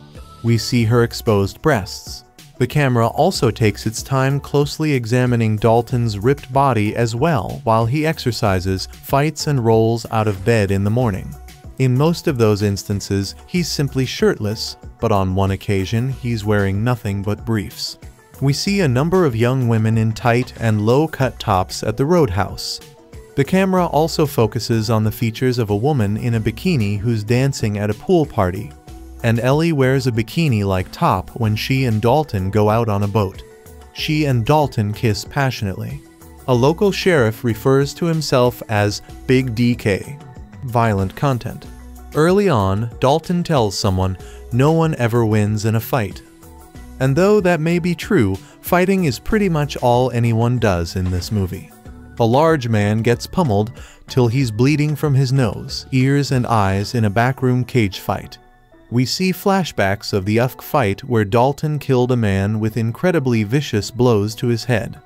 We see her exposed breasts. The camera also takes its time closely examining Dalton's ripped body as well while he exercises, fights, and rolls out of bed in the morning. In most of those instances, he's simply shirtless, but on one occasion, he's wearing nothing but briefs. We see a number of young women in tight and low-cut tops at the Roadhouse. The camera also focuses on the features of a woman in a bikini who's dancing at a pool party, and Ellie wears a bikini-like top when she and Dalton go out on a boat. She and Dalton kiss passionately. A local sheriff refers to himself as Big DK. Violent content. Early on, Dalton tells someone, "No one ever wins in a fight." And though that may be true, fighting is pretty much all anyone does in this movie. A large man gets pummeled till he's bleeding from his nose, ears, and eyes in a backroom cage fight. We see flashbacks of the UFC fight where Dalton killed a man with incredibly vicious blows to his head.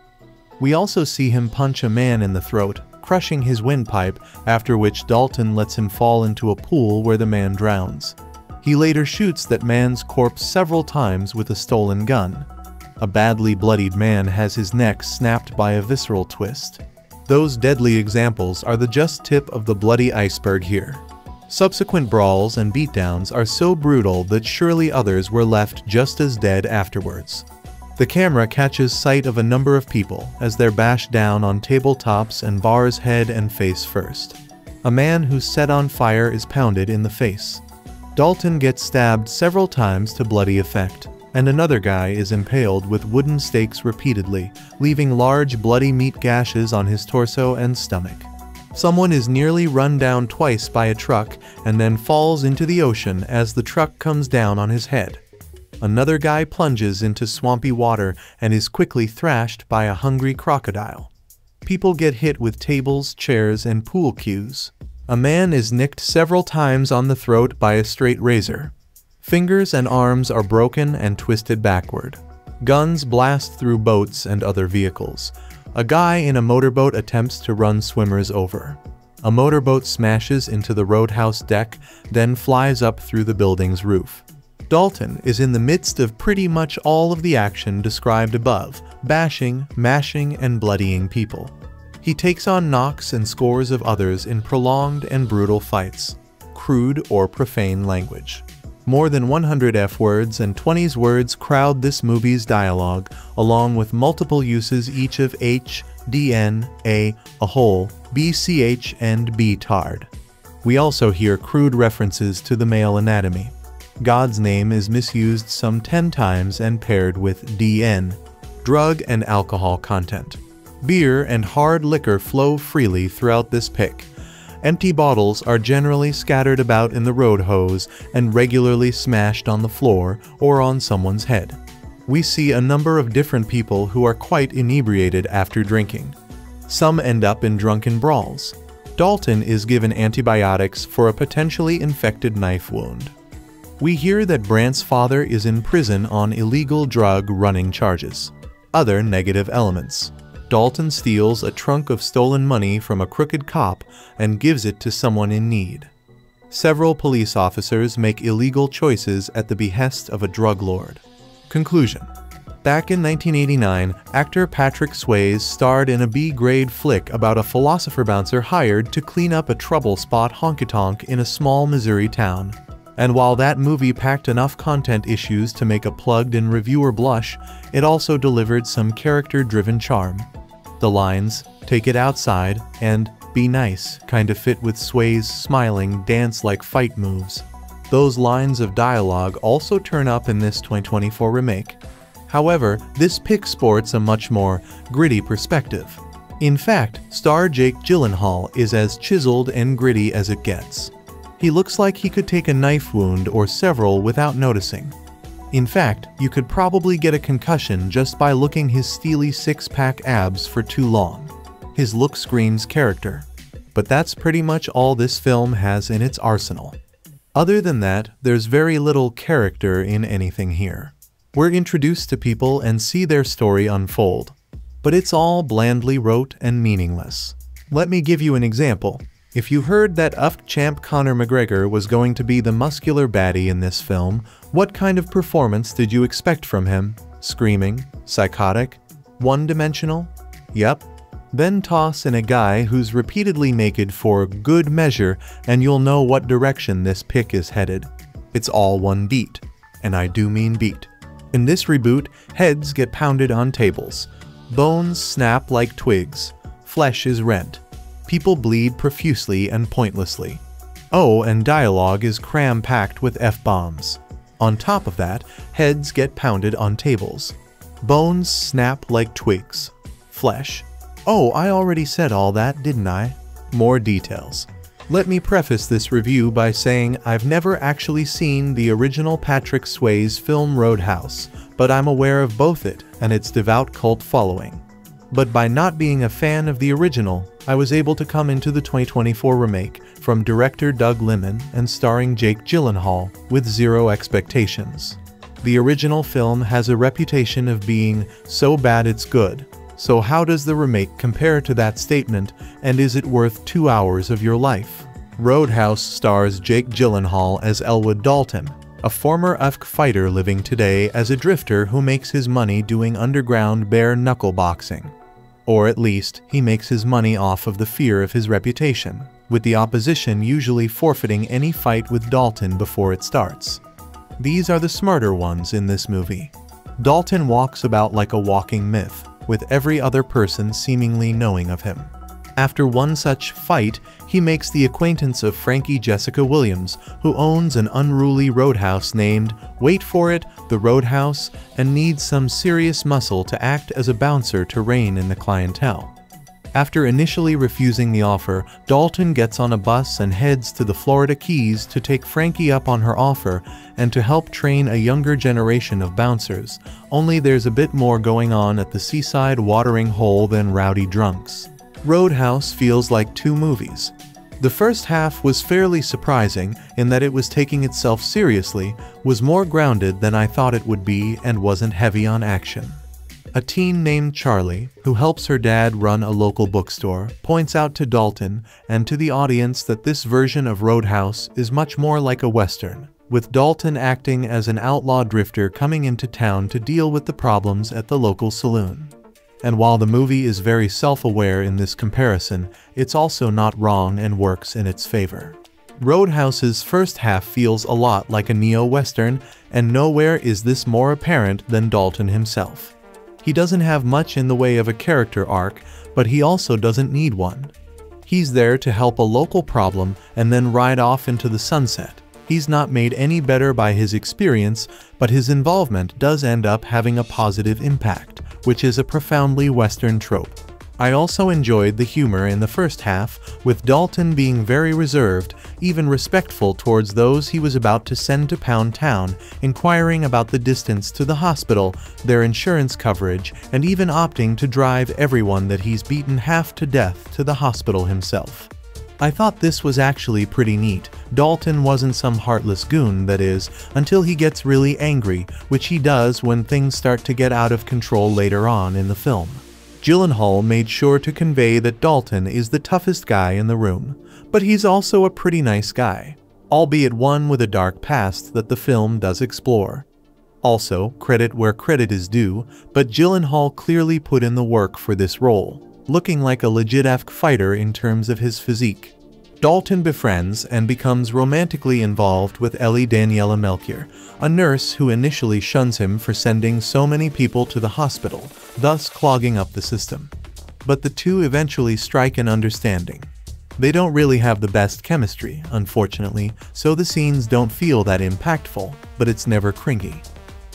We also see him punch a man in the throat, crushing his windpipe, after which Dalton lets him fall into a pool where the man drowns. He later shoots that man's corpse several times with a stolen gun. A badly bloodied man has his neck snapped by a visceral twist. Those deadly examples are the just tip of the bloody iceberg here. Subsequent brawls and beatdowns are so brutal that surely others were left just as dead afterwards. The camera catches sight of a number of people as they're bashed down on tabletops and bars head and face first. A man who's set on fire is pounded in the face. Dalton gets stabbed several times to bloody effect, and another guy is impaled with wooden stakes repeatedly, leaving large bloody meat gashes on his torso and stomach. Someone is nearly run down twice by a truck and then falls into the ocean as the truck comes down on his head. another guy plunges into swampy water and is quickly thrashed by a hungry crocodile. People get hit with tables, chairs, and pool cues. A man is nicked several times on the throat by a straight razor. Fingers and arms are broken and twisted backward. Guns blast through boats and other vehicles. A guy in a motorboat attempts to run swimmers over. A motorboat smashes into the roadhouse deck, then flies up through the building's roof. Dalton is in the midst of pretty much all of the action described above, bashing, mashing, and bloodying people. He takes on Knox and scores of others in prolonged and brutal fights, crude or profane language. More than 100 F-words and 20s words crowd this movie's dialogue, along with multiple uses each of H, DN, a hole, BCH, and B-tard. We also hear crude references to the male anatomy. God's name is misused some 10 times and paired with DN, drug and alcohol content. Beer and hard liquor flow freely throughout this pick. Empty bottles are generally scattered about in the road hose and regularly smashed on the floor or on someone's head. We see a number of different people who are quite inebriated after drinking. Some end up in drunken brawls. Dalton is given antibiotics for a potentially infected knife wound. We hear that Brant's father is in prison on illegal drug running charges. Other negative elements. Dalton steals a trunk of stolen money from a crooked cop and gives it to someone in need. Several police officers make illegal choices at the behest of a drug lord. Conclusion. Back in 1989, actor Patrick Swayze starred in a B-grade flick about a philosopher bouncer hired to clean up a trouble spot honky-tonk in a small Missouri town. And while that movie packed enough content issues to make a plugged-in reviewer blush, it also delivered some character-driven charm. The lines, "Take it outside," and "Be nice," kind of fit with Swayze's smiling, dance-like fight moves. Those lines of dialogue also turn up in this 2024 remake. However, this pick sports a much more gritty perspective. In fact, star Jake Gyllenhaal is as chiseled and gritty as it gets. He looks like he could take a knife wound or several without noticing. In fact, you could probably get a concussion just by looking his steely six-pack abs for too long. His look screams character. But that's pretty much all this film has in its arsenal. Other than that, there's very little character in anything here. We're introduced to people and see their story unfold. But it's all blandly rote and meaningless. Let me give you an example. If you heard that UFC champ Conor McGregor was going to be the muscular baddie in this film, what kind of performance did you expect from him? Screaming? Psychotic? One-dimensional? Yep. Then toss in a guy who's repeatedly naked for good measure and you'll know what direction this pick is headed. It's all one beat. And I do mean beat. In this reboot, heads get pounded on tables. Bones snap like twigs. Flesh is rent. People bleed profusely and pointlessly. Oh, and dialogue is cram-packed with F-bombs. On top of that, heads get pounded on tables. Bones snap like twigs. Flesh. Oh, I already said all that, didn't I? More details. Let me preface this review by saying I've never actually seen the original Patrick Swayze film Roadhouse, but I'm aware of both it and its devout cult following. But by not being a fan of the original, I was able to come into the 2024 remake from director Doug Liman and starring Jake Gyllenhaal with zero expectations. The original film has a reputation of being so bad it's good, so how does the remake compare to that statement, and is it worth 2 hours of your life? Roadhouse stars Jake Gyllenhaal as Elwood Dalton, a former UFC fighter living today as a drifter who makes his money doing underground bare-knuckle boxing. Or at least, he makes his money off of the fear of his reputation, with the opposition usually forfeiting any fight with Dalton before it starts. These are the smarter ones in this movie. Dalton walks about like a walking myth, with every other person seemingly knowing of him. After one such fight, he makes the acquaintance of Frankie Jessica Williams, who owns an unruly roadhouse named, wait for it, the Roadhouse, and needs some serious muscle to act as a bouncer to rein in the clientele. After initially refusing the offer, Dalton gets on a bus and heads to the Florida Keys to take Frankie up on her offer and to help train a younger generation of bouncers, only there's a bit more going on at the seaside watering hole than rowdy drunks. Roadhouse feels like two movies. The first half was fairly surprising in that it was taking itself seriously, was more grounded than I thought it would be, and wasn't heavy on action. A teen named Charlie, who helps her dad run a local bookstore, points out to Dalton and to the audience that this version of Roadhouse is much more like a Western, with Dalton acting as an outlaw drifter coming into town to deal with the problems at the local saloon. And while the movie is very self-aware in this comparison, it's also not wrong and works in its favor. Roadhouse's first half feels a lot like a neo-Western, and nowhere is this more apparent than Dalton himself. He doesn't have much in the way of a character arc, but he also doesn't need one. He's there to help a local problem and then ride off into the sunset. He's not made any better by his experience, but his involvement does end up having a positive impact, which is a profoundly Western trope. I also enjoyed the humor in the first half, with Dalton being very reserved, even respectful towards those he was about to send to Pound Town, inquiring about the distance to the hospital, their insurance coverage, and even opting to drive everyone that he's beaten half to death to the hospital himself. I thought this was actually pretty neat. Dalton wasn't some heartless goon, that is, until he gets really angry, which he does when things start to get out of control later on in the film. Gyllenhaal made sure to convey that Dalton is the toughest guy in the room, but he's also a pretty nice guy, albeit one with a dark past that the film does explore. Also, credit where credit is due, but Gyllenhaal clearly put in the work for this role, looking like a legit-esque fighter in terms of his physique. Dalton befriends and becomes romantically involved with Ellie Daniela Melchior, a nurse who initially shuns him for sending so many people to the hospital, thus clogging up the system. But the two eventually strike an understanding. They don't really have the best chemistry, unfortunately, so the scenes don't feel that impactful, but it's never cringy.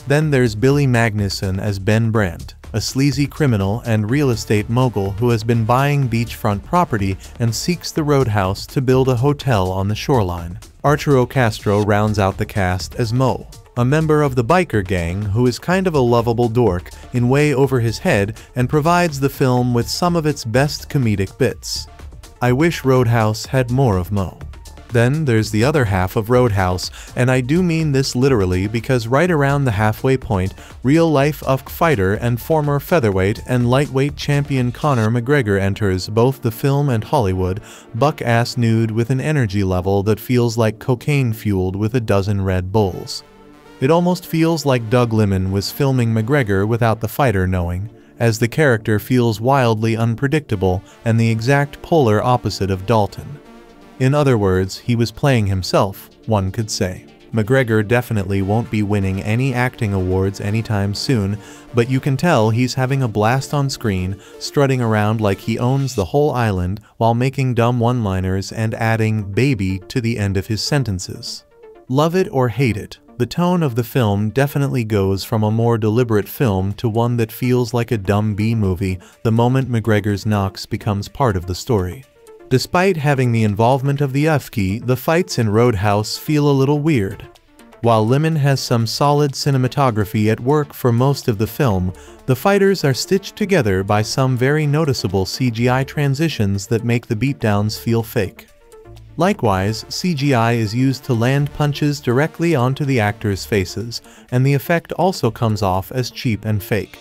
Then there's Billy Magnussen as Ben Brandt, a sleazy criminal and real estate mogul who has been buying beachfront property and seeks the Roadhouse to build a hotel on the shoreline. Arturo Castro rounds out the cast as Mo, a member of the biker gang who is kind of a lovable dork in way over his head and provides the film with some of its best comedic bits. I wish Roadhouse had more of Mo. Then there's the other half of Roadhouse, and I do mean this literally because right around the halfway point, real-life UFC fighter and former featherweight and lightweight champion Conor McGregor enters both the film and Hollywood, buck-ass nude with an energy level that feels like cocaine fueled with a dozen Red Bulls. It almost feels like Doug Liman was filming McGregor without the fighter knowing, as the character feels wildly unpredictable and the exact polar opposite of Dalton. In other words, he was playing himself, one could say. McGregor definitely won't be winning any acting awards anytime soon, but you can tell he's having a blast on screen, strutting around like he owns the whole island while making dumb one-liners and adding "baby" to the end of his sentences. Love it or hate it, the tone of the film definitely goes from a more deliberate film to one that feels like a dumb B-movie the moment McGregor's knocks becomes part of the story. Despite having the involvement of the UFC, the fights in Roadhouse feel a little weird. While Liman has some solid cinematography at work for most of the film, the fighters are stitched together by some very noticeable CGI transitions that make the beatdowns feel fake. Likewise, CGI is used to land punches directly onto the actors' faces, and the effect also comes off as cheap and fake.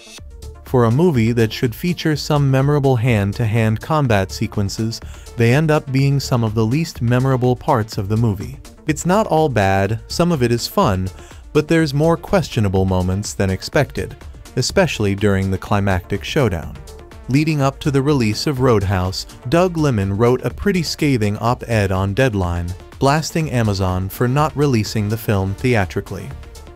For a movie that should feature some memorable hand-to-hand combat sequences, they end up being some of the least memorable parts of the movie. It's not all bad, some of it is fun, but there's more questionable moments than expected, especially during the climactic showdown. Leading up to the release of Roadhouse, Doug Liman wrote a pretty scathing op-ed on Deadline, blasting Amazon for not releasing the film theatrically.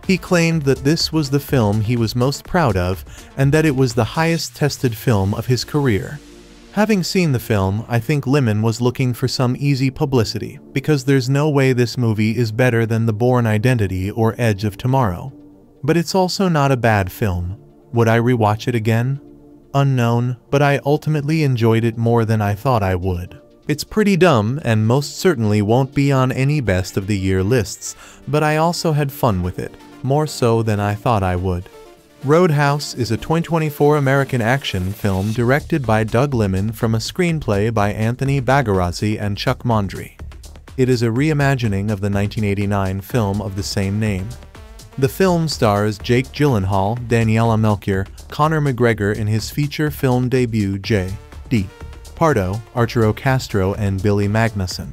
He claimed that this was the film he was most proud of and that it was the highest-tested film of his career. Having seen the film, I think Liman was looking for some easy publicity, because there's no way this movie is better than The Bourne Identity or Edge of Tomorrow. But it's also not a bad film. Would I rewatch it again? unknown, but I ultimately enjoyed it more than I thought I would. It's pretty dumb and most certainly won't be on any best of the year lists, but I also had fun with it, more so than I thought I would. Roadhouse is a 2024 American action film directed by Doug Liman from a screenplay by Anthony Bagarozzi and Chuck Mondry. It is a reimagining of the 1989 film of the same name. The film stars Jake Gyllenhaal, Daniela Melchior, Conor McGregor in his feature film debut J.D. Pardo, Arturo Castro and Billy Magnussen.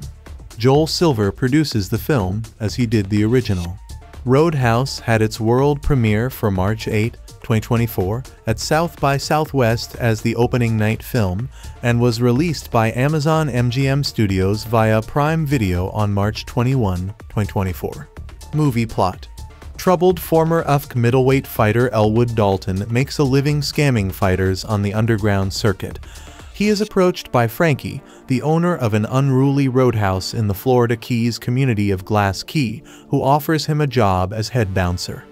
Joel Silver produces the film, as he did the original. Roadhouse had its world premiere for March 8, 2024, at South by Southwest as the opening night film, and was released by Amazon MGM Studios via Prime Video on March 21, 2024. Movie plot. Troubled former UFC middleweight fighter Elwood Dalton makes a living scamming fighters on the underground circuit. He is approached by Frankie, the owner of an unruly roadhouse in the Florida Keys community of Glass Key, who offers him a job as head bouncer.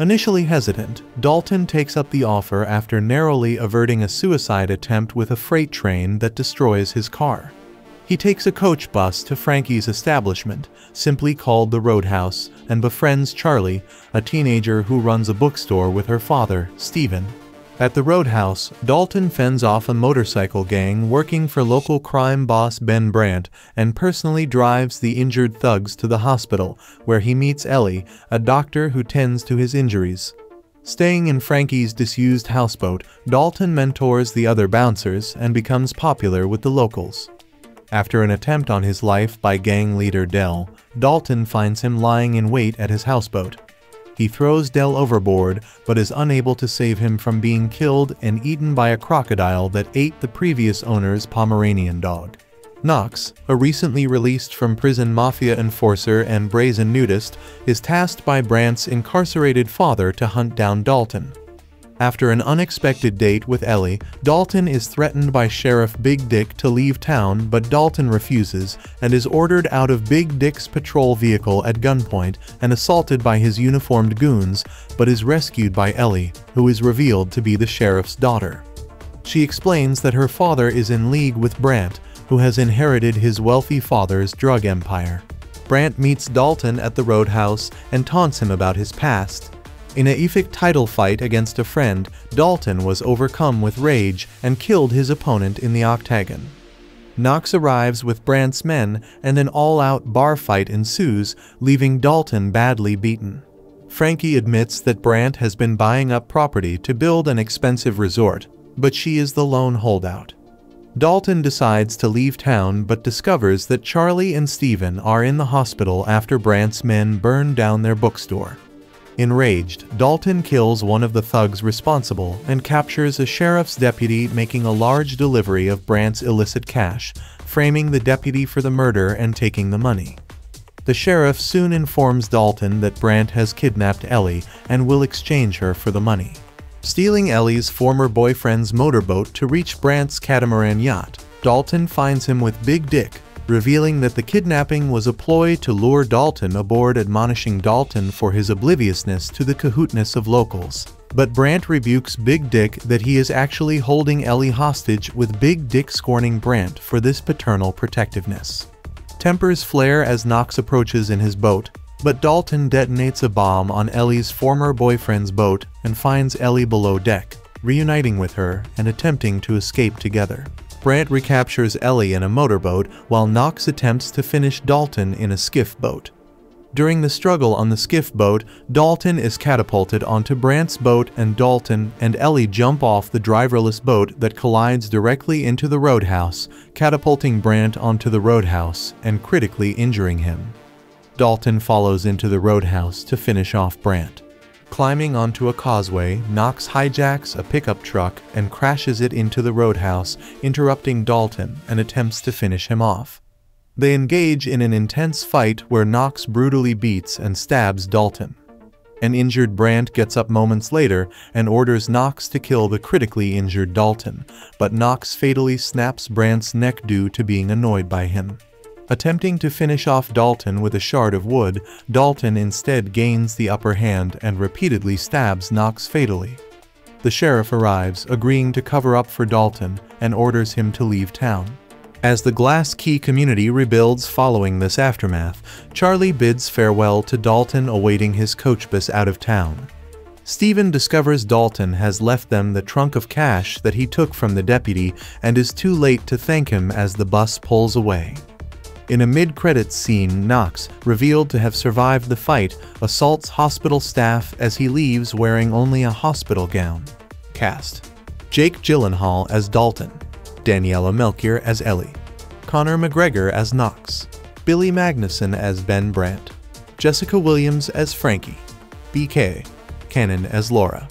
Initially hesitant, Dalton takes up the offer after narrowly averting a suicide attempt with a freight train that destroys his car. He takes a coach bus to Frankie's establishment, simply called the Roadhouse, and befriends Charlie, a teenager who runs a bookstore with her father, Stephen. At the Roadhouse, Dalton fends off a motorcycle gang working for local crime boss Ben Brandt and personally drives the injured thugs to the hospital, where he meets Ellie, a doctor who tends to his injuries. Staying in Frankie's disused houseboat, Dalton mentors the other bouncers and becomes popular with the locals. After an attempt on his life by gang leader Del, Dalton finds him lying in wait at his houseboat. He throws Del overboard, but is unable to save him from being killed and eaten by a crocodile that ate the previous owner's Pomeranian dog. Knox, a recently released from prison mafia enforcer and brazen nudist, is tasked by Brandt's incarcerated father to hunt down Dalton. After an unexpected date with Ellie, Dalton is threatened by Sheriff Big Dick to leave town, but Dalton refuses and is ordered out of Big Dick's patrol vehicle at gunpoint and assaulted by his uniformed goons, but is rescued by Ellie, who is revealed to be the sheriff's daughter. She explains that her father is in league with Brandt, who has inherited his wealthy father's drug empire. Brandt meets Dalton at the Roadhouse and taunts him about his past. In a epic title fight against a friend, Dalton was overcome with rage and killed his opponent in the octagon. Knox arrives with Brandt's men and an all-out bar fight ensues, leaving Dalton badly beaten. Frankie admits that Brandt has been buying up property to build an expensive resort, but she is the lone holdout. Dalton decides to leave town but discovers that Charlie and Stephen are in the hospital after Brandt's men burn down their bookstore. Enraged, Dalton kills one of the thugs responsible and captures a sheriff's deputy making a large delivery of Brandt's illicit cash, framing the deputy for the murder and taking the money. The sheriff soon informs Dalton that Brandt has kidnapped Ellie and will exchange her for the money. Stealing Ellie's former boyfriend's motorboat to reach Brandt's catamaran yacht, Dalton finds him with Big Dick, revealing that the kidnapping was a ploy to lure Dalton aboard, admonishing Dalton for his obliviousness to the cahootness of locals. But Brandt rebukes Big Dick that he is actually holding Ellie hostage, with Big Dick scorning Brandt for this paternal protectiveness. Tempers flare as Knox approaches in his boat, but Dalton detonates a bomb on Ellie's former boyfriend's boat and finds Ellie below deck, reuniting with her and attempting to escape together. Brandt recaptures Ellie in a motorboat, while Knox attempts to finish Dalton in a skiff boat. During the struggle on the skiff boat, Dalton is catapulted onto Brandt's boat and Dalton and Ellie jump off the driverless boat that collides directly into the Roadhouse, catapulting Brandt onto the Roadhouse and critically injuring him. Dalton follows into the Roadhouse to finish off Brandt. Climbing onto a causeway, Knox hijacks a pickup truck and crashes it into the Roadhouse, interrupting Dalton and attempts to finish him off. They engage in an intense fight where Knox brutally beats and stabs Dalton. An injured Brandt gets up moments later and orders Knox to kill the critically injured Dalton, but Knox fatally snaps Brandt's neck due to being annoyed by him. Attempting to finish off Dalton with a shard of wood, Dalton instead gains the upper hand and repeatedly stabs Knox fatally. The sheriff arrives, agreeing to cover up for Dalton, and orders him to leave town. As the Glass Key community rebuilds following this aftermath, Charlie bids farewell to Dalton, awaiting his coach bus out of town. Stephen discovers Dalton has left them the trunk of cash that he took from the deputy and is too late to thank him as the bus pulls away. In a mid-credits scene, Knox, revealed to have survived the fight, assaults hospital staff as he leaves wearing only a hospital gown. Cast: Jake Gyllenhaal as Dalton, Daniela Melchior as Ellie, Conor McGregor as Knox, Billy Magnussen as Ben Brandt, Jessica Williams as Frankie, BK Cannon as Laura,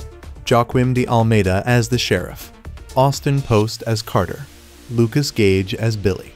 Joaquim de Almeida as the sheriff, Austin Post as Carter, Lucas Gage as Billy,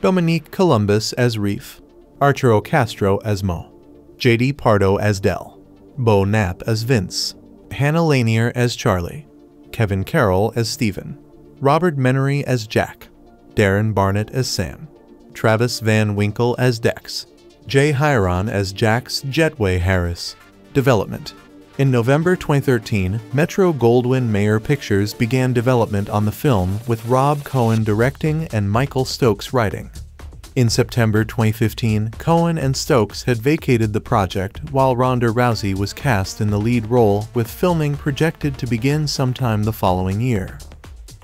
Dominique Columbus as Reef, Arturo Castro as Mo, J.D. Pardo as Dell, Beau Knapp as Vince, Hannah Lanier as Charlie, Kevin Carroll as Stephen, Robert Menary as Jack, Darren Barnett as Sam, Travis Van Winkle as Dex, Jay Hieron as Jax Jetway Harris. Development. In November 2013, Metro-Goldwyn-Mayer Pictures began development on the film, with Rob Cohen directing and Michael Stokes writing. In September 2015, Cohen and Stokes had vacated the project, while Ronda Rousey was cast in the lead role, with filming projected to begin sometime the following year.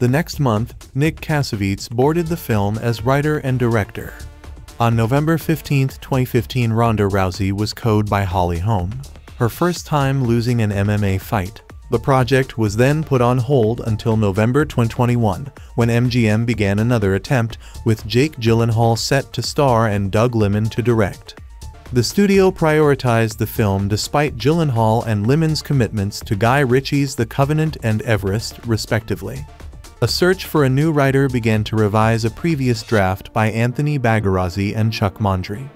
The next month, Nick Cassavetes boarded the film as writer and director. On November 15, 2015, Ronda Rousey was coached by Holly Holm, her first time losing an MMA fight. The project was then put on hold until November 2021, when MGM began another attempt, with Jake Gyllenhaal set to star and Doug Liman to direct. The studio prioritized the film despite Gyllenhaal and Liman's commitments to Guy Ritchie's The Covenant and Everest, respectively. A search for a new writer began to revise a previous draft by Anthony Bagarozzi and Chuck Mondry.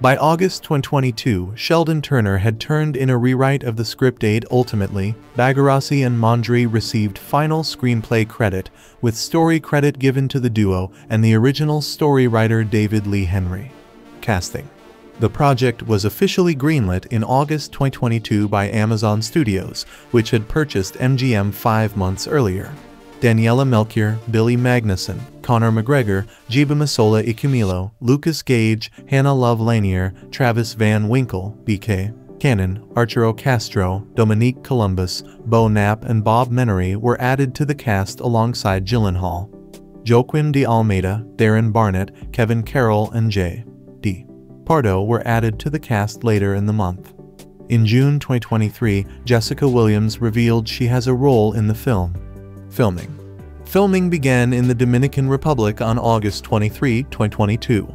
By August 2022, Sheldon Turner had turned in a rewrite of the script. Ultimately, Bagarozzi and Mondry received final screenplay credit, with story credit given to the duo and the original story writer David Lee Henry. Casting. The project was officially greenlit in August 2022 by Amazon Studios, which had purchased MGM 5 months earlier. Daniela Melchior, Billy Magnussen, Conor McGregor, Jibamisola Ikumilo, Lucas Gage, Hannah Lanier, Travis Van Winkle, BK Cannon, Arturo Castro, Dominique Columbus, Beau Knapp, and Bob Menary were added to the cast alongside Gyllenhaal, Joaquim de Almeida, Darren Barnett, Kevin Carroll, and J.D. Pardo were added to the cast later in the month. In June 2023, Jessica Williams revealed she has a role in the film. Filming began in the Dominican Republic on August 23, 2022.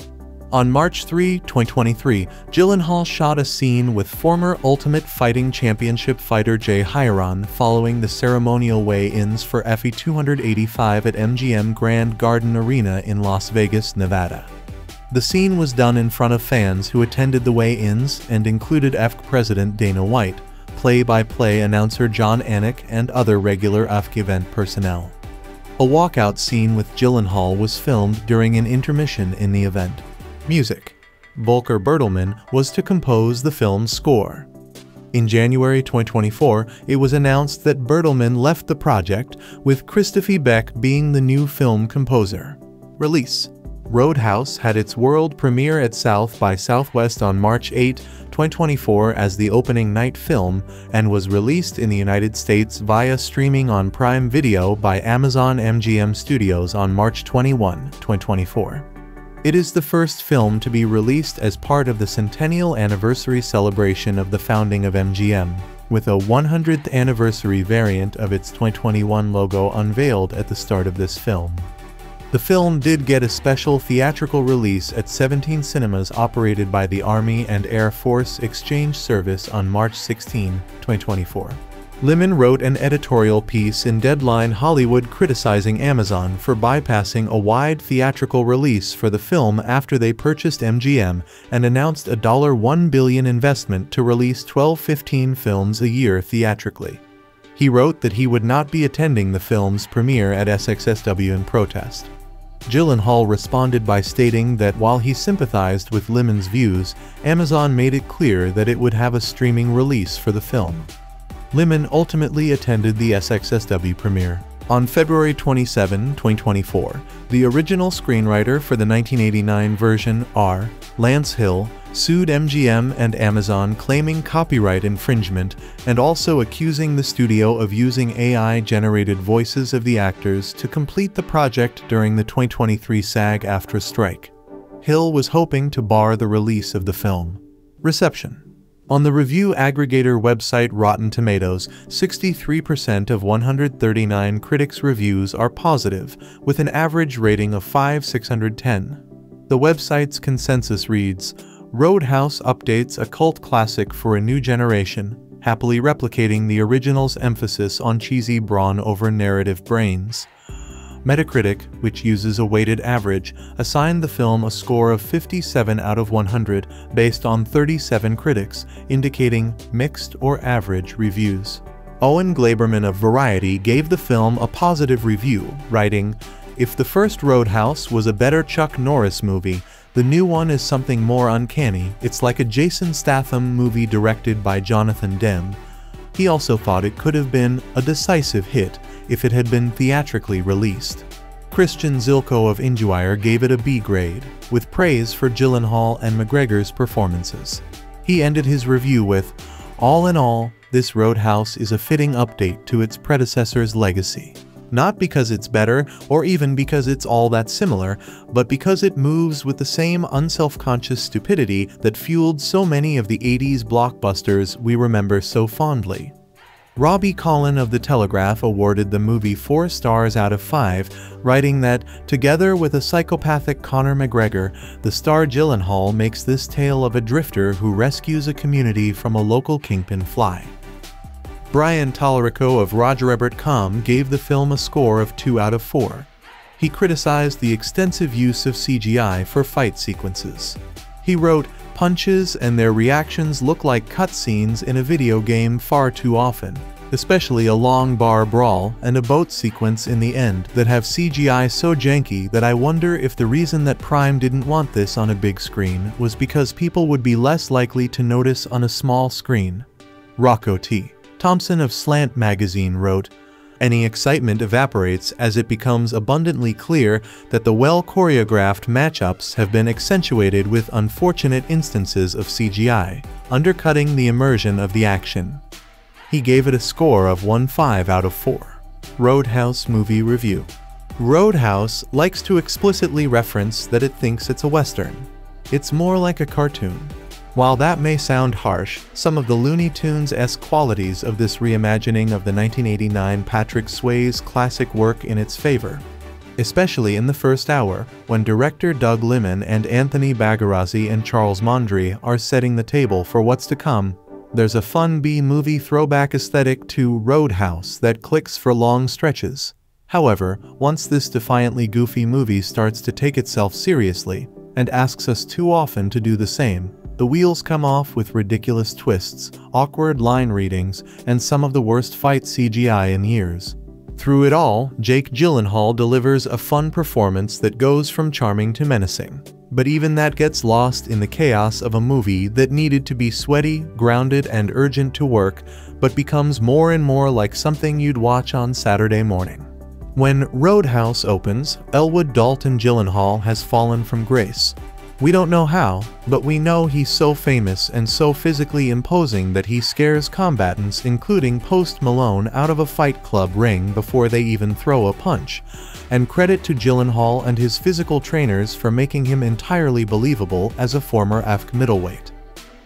On March 3, 2023, Gyllenhaal shot a scene with former Ultimate Fighting Championship fighter Jay Hieron following the ceremonial weigh-ins for FE 285 at MGM Grand Garden Arena in Las Vegas, Nevada. The scene was done in front of fans who attended the weigh-ins and included AFC President Dana White, play-by-play announcer John Anik, and other regular AFC event personnel. A walkout scene with Gyllenhaal was filmed during an intermission in the event. Music. Volker Bertelmann was to compose the film's score. In January 2024, it was announced that Bertelmann left the project, with Christophe Beck being the new film composer. Release. Roadhouse had its world premiere at South by Southwest on March 8, 2024 as the opening night film, and was released in the United States via streaming on Prime Video by Amazon MGM Studios on March 21, 2024. It is the first film to be released as part of the centennial anniversary celebration of the founding of MGM, with a 100th anniversary variant of its 2021 logo unveiled at the start of this film. The film did get a special theatrical release at 17 cinemas operated by the Army and Air Force Exchange Service on March 16, 2024. Liman wrote an editorial piece in Deadline Hollywood criticizing Amazon for bypassing a wide theatrical release for the film after they purchased MGM and announced a $1 billion investment to release 12-15 films a year theatrically. He wrote that he would not be attending the film's premiere at SXSW in protest. Gyllenhaal responded by stating that while he sympathized with Liman's views, Amazon made it clear that it would have a streaming release for the film. Liman ultimately attended the SXSW premiere. On February 27, 2024, the original screenwriter for the 1989 version, R. Lance Hill, sued MGM and Amazon claiming copyright infringement and also accusing the studio of using AI-generated voices of the actors to complete the project during the 2023 SAG-AFTRA strike. Hill was hoping to bar the release of the film. Reception. On the review aggregator website Rotten Tomatoes, 63% of 139 critics' reviews are positive, with an average rating of 5/610. The website's consensus reads, Roadhouse updates a cult classic for a new generation, happily replicating the original's emphasis on cheesy brawn over narrative brains. Metacritic, which uses a weighted average, assigned the film a score of 57 out of 100 based on 37 critics, indicating mixed or average reviews. Owen Glaberman of Variety gave the film a positive review, writing, "If the first Roadhouse was a better Chuck Norris movie, the new one is something more uncanny. It's like a Jason Statham movie directed by Jonathan Demme." He also thought it could have been a decisive hit if it had been theatrically released. Christian Zilko of IndieWire gave it a B grade, with praise for Gyllenhaal and McGregor's performances. He ended his review with, "All in all, this Roadhouse is a fitting update to its predecessor's legacy. Not because it's better, or even because it's all that similar, but because it moves with the same unselfconscious stupidity that fueled so many of the 80s blockbusters we remember so fondly." Robbie Collin of The Telegraph awarded the movie 4 stars out of 5, writing that, "Together with a psychopathic Conor McGregor, the star Gyllenhaal makes this tale of a drifter who rescues a community from a local kingpin fly." Brian Tallarico of RogerEbert.com gave the film a score of 2 out of 4. He criticized the extensive use of CGI for fight sequences. He wrote, "Punches and their reactions look like cutscenes in a video game far too often, especially a long bar brawl and a boat sequence in the end that have CGI so janky that I wonder if the reason that Prime didn't want this on a big screen was because people would be less likely to notice on a small screen." Rocco T. Thompson of Slant Magazine wrote, "Any excitement evaporates as it becomes abundantly clear that the well-choreographed matchups have been accentuated with unfortunate instances of CGI, undercutting the immersion of the action." He gave it a score of 1.5 out of 4. Roadhouse Movie Review. Roadhouse likes to explicitly reference that it thinks it's a Western. It's more like a cartoon. While that may sound harsh, some of the Looney Tunes-esque qualities of this reimagining of the 1989 Patrick Swayze classic work in its favor, especially in the first hour, when director Doug Liman and Anthony Bagarozzi and Charles Mondry are setting the table for what's to come. There's a fun B-movie throwback aesthetic to Roadhouse that clicks for long stretches. However, once this defiantly goofy movie starts to take itself seriously, and asks us too often to do the same, the wheels come off with ridiculous twists, awkward line readings, and some of the worst fight CGI in years. Through it all, Jake Gyllenhaal delivers a fun performance that goes from charming to menacing. But even that gets lost in the chaos of a movie that needed to be sweaty, grounded, and urgent to work, but becomes more and more like something you'd watch on Saturday morning. When Roadhouse opens, Elwood Dalton Gyllenhaal has fallen from grace. We don't know how, but we know he's so famous and so physically imposing that he scares combatants, including Post Malone, out of a Fight Club ring before they even throw a punch. And credit to Gyllenhaal and his physical trainers for making him entirely believable as a former AFC middleweight.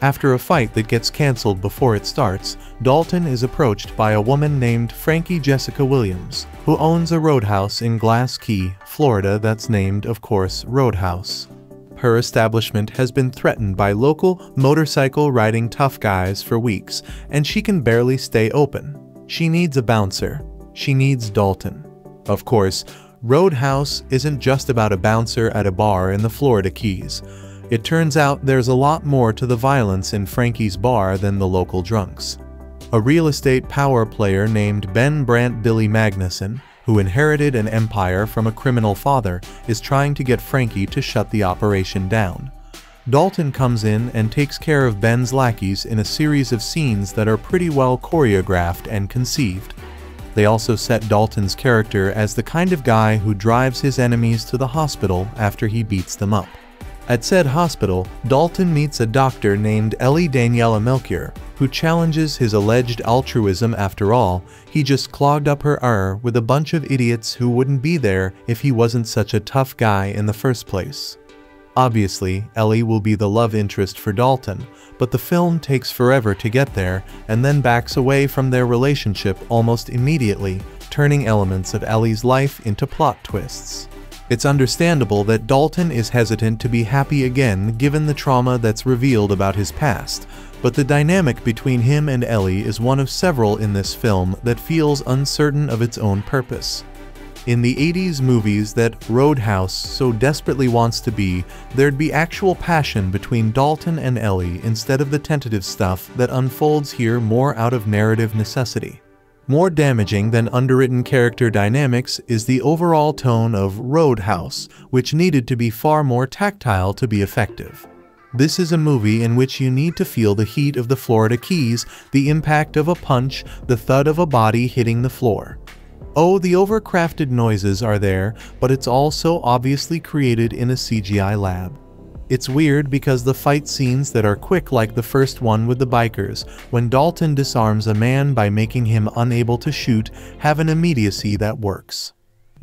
After a fight that gets cancelled before it starts, Dalton is approached by a woman named Frankie Jessica Williams, who owns a roadhouse in Glass Key, Florida that's named, of course, Roadhouse. Her establishment has been threatened by local, motorcycle-riding tough guys for weeks, and she can barely stay open. She needs a bouncer. She needs Dalton. Of course, Roadhouse isn't just about a bouncer at a bar in the Florida Keys. It turns out there's a lot more to the violence in Frankie's bar than the local drunks. A real estate power player named Ben Brandt Billy Magnussen, who inherited an empire from a criminal father, is trying to get Frankie to shut the operation down. Dalton comes in and takes care of Ben's lackeys in a series of scenes that are pretty well choreographed and conceived. They also set Dalton's character as the kind of guy who drives his enemies to the hospital after he beats them up. At said hospital, Dalton meets a doctor named Daniela Melchior, who challenges his alleged altruism. After all, he just clogged up her ER with a bunch of idiots who wouldn't be there if he wasn't such a tough guy in the first place. Obviously, Ellie will be the love interest for Dalton, but the film takes forever to get there and then backs away from their relationship almost immediately, turning elements of Ellie's life into plot twists. It's understandable that Dalton is hesitant to be happy again given the trauma that's revealed about his past, but the dynamic between him and Ellie is one of several in this film that feels uncertain of its own purpose. In the 80s movies that Roadhouse so desperately wants to be, there'd be actual passion between Dalton and Ellie instead of the tentative stuff that unfolds here more out of narrative necessity. More damaging than underwritten character dynamics is the overall tone of Roadhouse, which needed to be far more tactile to be effective. This is a movie in which you need to feel the heat of the Florida Keys, the impact of a punch, the thud of a body hitting the floor. Oh, the overcrafted noises are there, but it's also obviously created in a CGI lab. It's weird because the fight scenes that are quick, like the first one with the bikers, when Dalton disarms a man by making him unable to shoot, have an immediacy that works.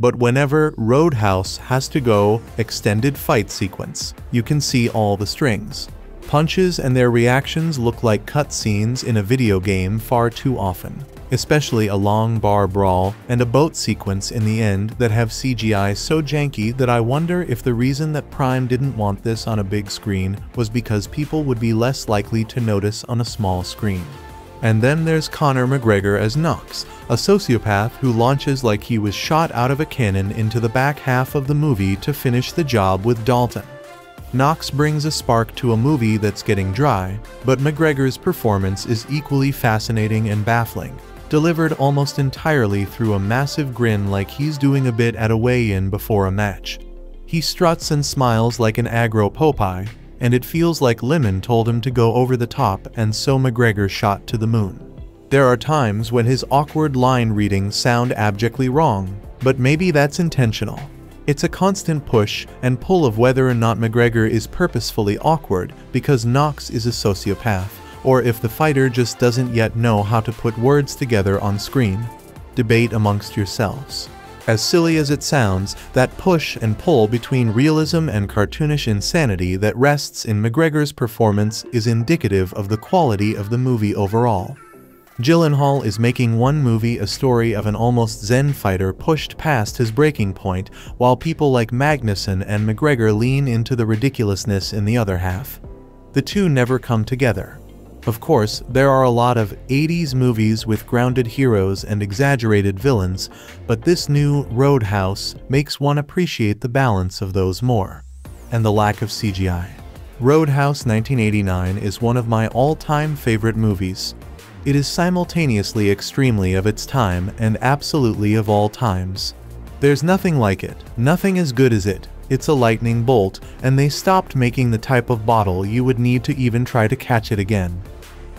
But whenever Roadhouse has to go extended fight sequence, you can see all the strings. Punches and their reactions look like cutscenes in a video game far too often, especially a long bar brawl and a boat sequence in the end that have CGI so janky that I wonder if the reason that Prime didn't want this on a big screen was because people would be less likely to notice on a small screen. And then there's Conor McGregor as Knox, a sociopath who launches like he was shot out of a cannon into the back half of the movie to finish the job with Dalton. Knox brings a spark to a movie that's getting dry, but McGregor's performance is equally fascinating and baffling, delivered almost entirely through a massive grin like he's doing a bit at a weigh-in before a match. He struts and smiles like an aggro Popeye, and it feels like Liman told him to go over the top and so McGregor shot to the moon. There are times when his awkward line readings sound abjectly wrong, but maybe that's intentional. It's a constant push and pull of whether or not McGregor is purposefully awkward because Knox is a sociopath, or if the fighter just doesn't yet know how to put words together on screen. Debate amongst yourselves. As silly as it sounds, that push and pull between realism and cartoonish insanity that rests in McGregor's performance is indicative of the quality of the movie overall. Gyllenhaal is making one movie a story of an almost zen fighter pushed past his breaking point, while people like Magnussen and McGregor lean into the ridiculousness in the other half. The two never come together. Of course, there are a lot of 80s movies with grounded heroes and exaggerated villains, but this new Roadhouse makes one appreciate the balance of those more, and the lack of CGI. Roadhouse 1989 is one of my all-time favorite movies. It is simultaneously extremely of its time and absolutely of all times. There's nothing like it, nothing as good as it. It's a lightning bolt, and they stopped making the type of bottle you would need to even try to catch it again.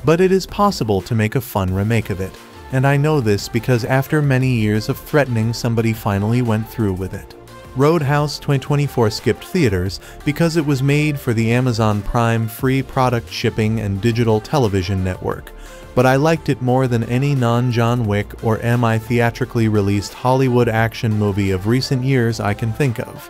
But it is possible to make a fun remake of it, and I know this because after many years of threatening, somebody finally went through with it. Roadhouse 2024 skipped theaters because it was made for the Amazon Prime free product shipping and digital television network, but I liked it more than any non-John Wick or MI theatrically released Hollywood action movie of recent years I can think of.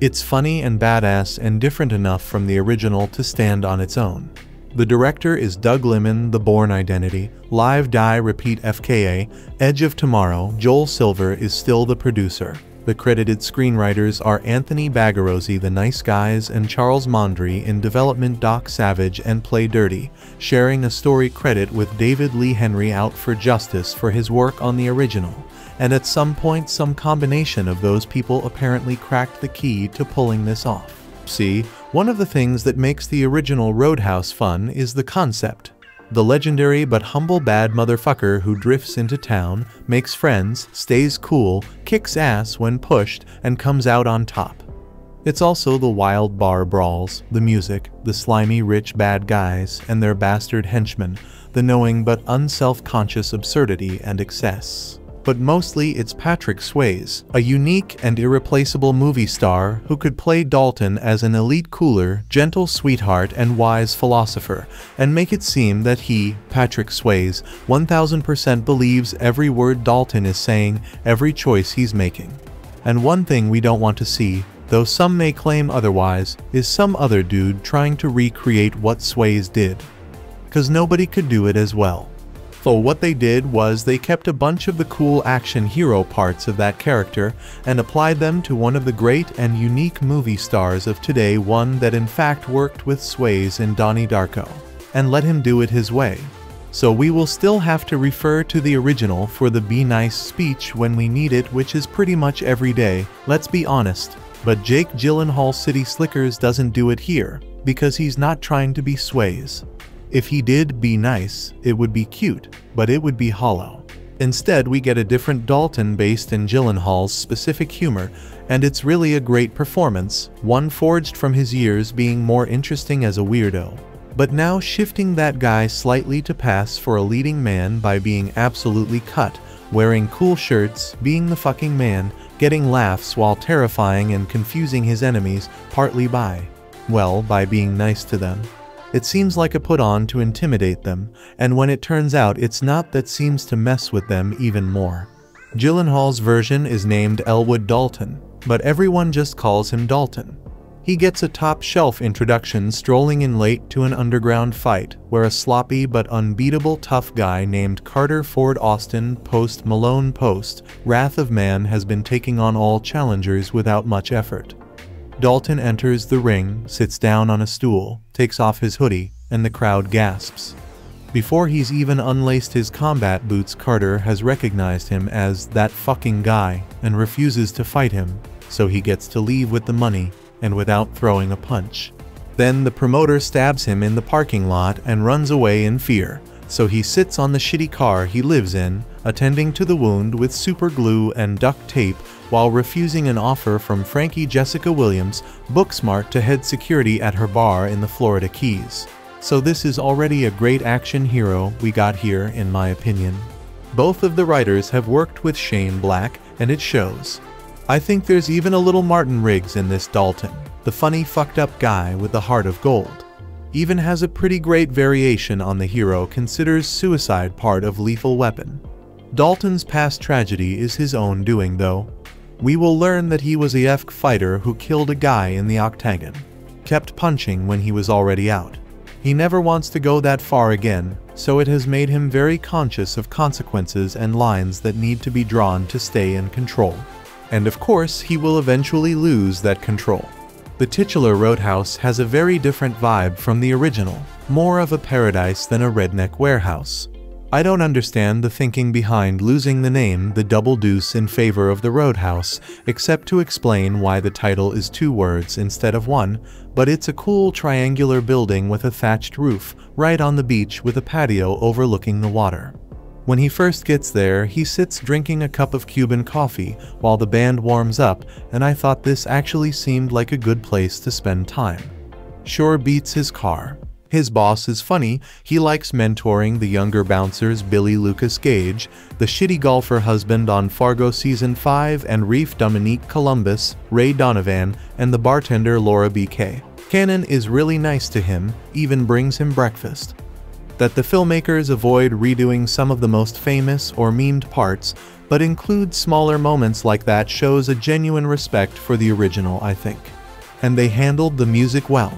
It's funny and badass and different enough from the original to stand on its own. The director is Doug Liman, The Bourne Identity, Live, Die, Repeat, FKA, Edge of Tomorrow. Joel Silver is still the producer. The credited screenwriters are Anthony Bagarozzi, The Nice Guys, and Charles Mondry. In development, Doc Savage and Play Dirty, sharing a story credit with David Lee Henry, out for justice for his work on the original. And at some point, some combination of those people apparently cracked the key to pulling this off. See, one of the things that makes the original Roadhouse fun is the concept. The legendary but humble bad motherfucker who drifts into town, makes friends, stays cool, kicks ass when pushed, and comes out on top. It's also the wild bar brawls, the music, the slimy rich bad guys and their bastard henchmen, the knowing but unself-conscious absurdity and excess. But mostly it's Patrick Swayze, a unique and irreplaceable movie star who could play Dalton as an elite cooler, gentle sweetheart and wise philosopher, and make it seem that he, Patrick Swayze, 1000% believes every word Dalton is saying, every choice he's making. And one thing we don't want to see, though some may claim otherwise, is some other dude trying to recreate what Swayze did. 'Cause nobody could do it as well. So what they did was they kept a bunch of the cool action hero parts of that character and applied them to one of the great and unique movie stars of today, one that in fact worked with Swayze and Donnie Darko, and let him do it his way. So we will still have to refer to the original for the be nice speech when we need it, which is pretty much every day, let's be honest, but Jake Gyllenhaal City Slickers doesn't do it here, because he's not trying to be Swayze. If he did be nice, it would be cute, but it would be hollow. Instead, we get a different Dalton based in Gyllenhaal's specific humor, and it's really a great performance, one forged from his years being more interesting as a weirdo. But now shifting that guy slightly to pass for a leading man by being absolutely cut, wearing cool shirts, being the fucking man, getting laughs while terrifying and confusing his enemies, partly by, well, by being nice to them. It seems like a put-on to intimidate them, and when it turns out it's not, that seems to mess with them even more. Gyllenhaal's version is named Elwood Dalton, but everyone just calls him Dalton. He gets a top-shelf introduction strolling in late to an underground fight, where a sloppy but unbeatable tough guy named Carter Ford Austin Post Malone Post, Wrath of Man has been taking on all challengers without much effort. Dalton enters the ring, sits down on a stool, takes off his hoodie, and the crowd gasps. Before he's even unlaced his combat boots, Carter has recognized him as that fucking guy and refuses to fight him, so he gets to leave with the money and without throwing a punch. Then the promoter stabs him in the parking lot and runs away in fear, so he sits on the shitty car he lives in, attending to the wound with super glue and duct tape while refusing an offer from Frankie Jessica Williams, Booksmart, to head security at her bar in the Florida Keys. So this is already a great action hero we got here, in my opinion. Both of the writers have worked with Shane Black, and it shows. I think there's even a little Martin Riggs in this Dalton, the funny fucked up guy with the heart of gold. Even has a pretty great variation on the hero considers suicide part of Lethal Weapon. Dalton's past tragedy is his own doing, though. We will learn that he was a f***ing fighter who killed a guy in the octagon. Kept punching when he was already out. He never wants to go that far again, so it has made him very conscious of consequences and lines that need to be drawn to stay in control. And of course, he will eventually lose that control. The titular Roadhouse has a very different vibe from the original, more of a paradise than a redneck warehouse. I don't understand the thinking behind losing the name The Double Deuce in favor of the Roadhouse, except to explain why the title is two words instead of one, but it's a cool triangular building with a thatched roof, right on the beach with a patio overlooking the water. When he first gets there, he sits drinking a cup of Cuban coffee while the band warms up, and I thought this actually seemed like a good place to spend time. Sure beats his car. His boss is funny, he likes mentoring the younger bouncers Billy Lucas Gage, the shitty golfer husband on Fargo Season 5 and Reef Dominique Columbus, Ray Donovan, and the bartender Laura BK. Cannon is really nice to him, even brings him breakfast. That the filmmakers avoid redoing some of the most famous or memed parts, but include smaller moments like that shows a genuine respect for the original, I think. And they handled the music well.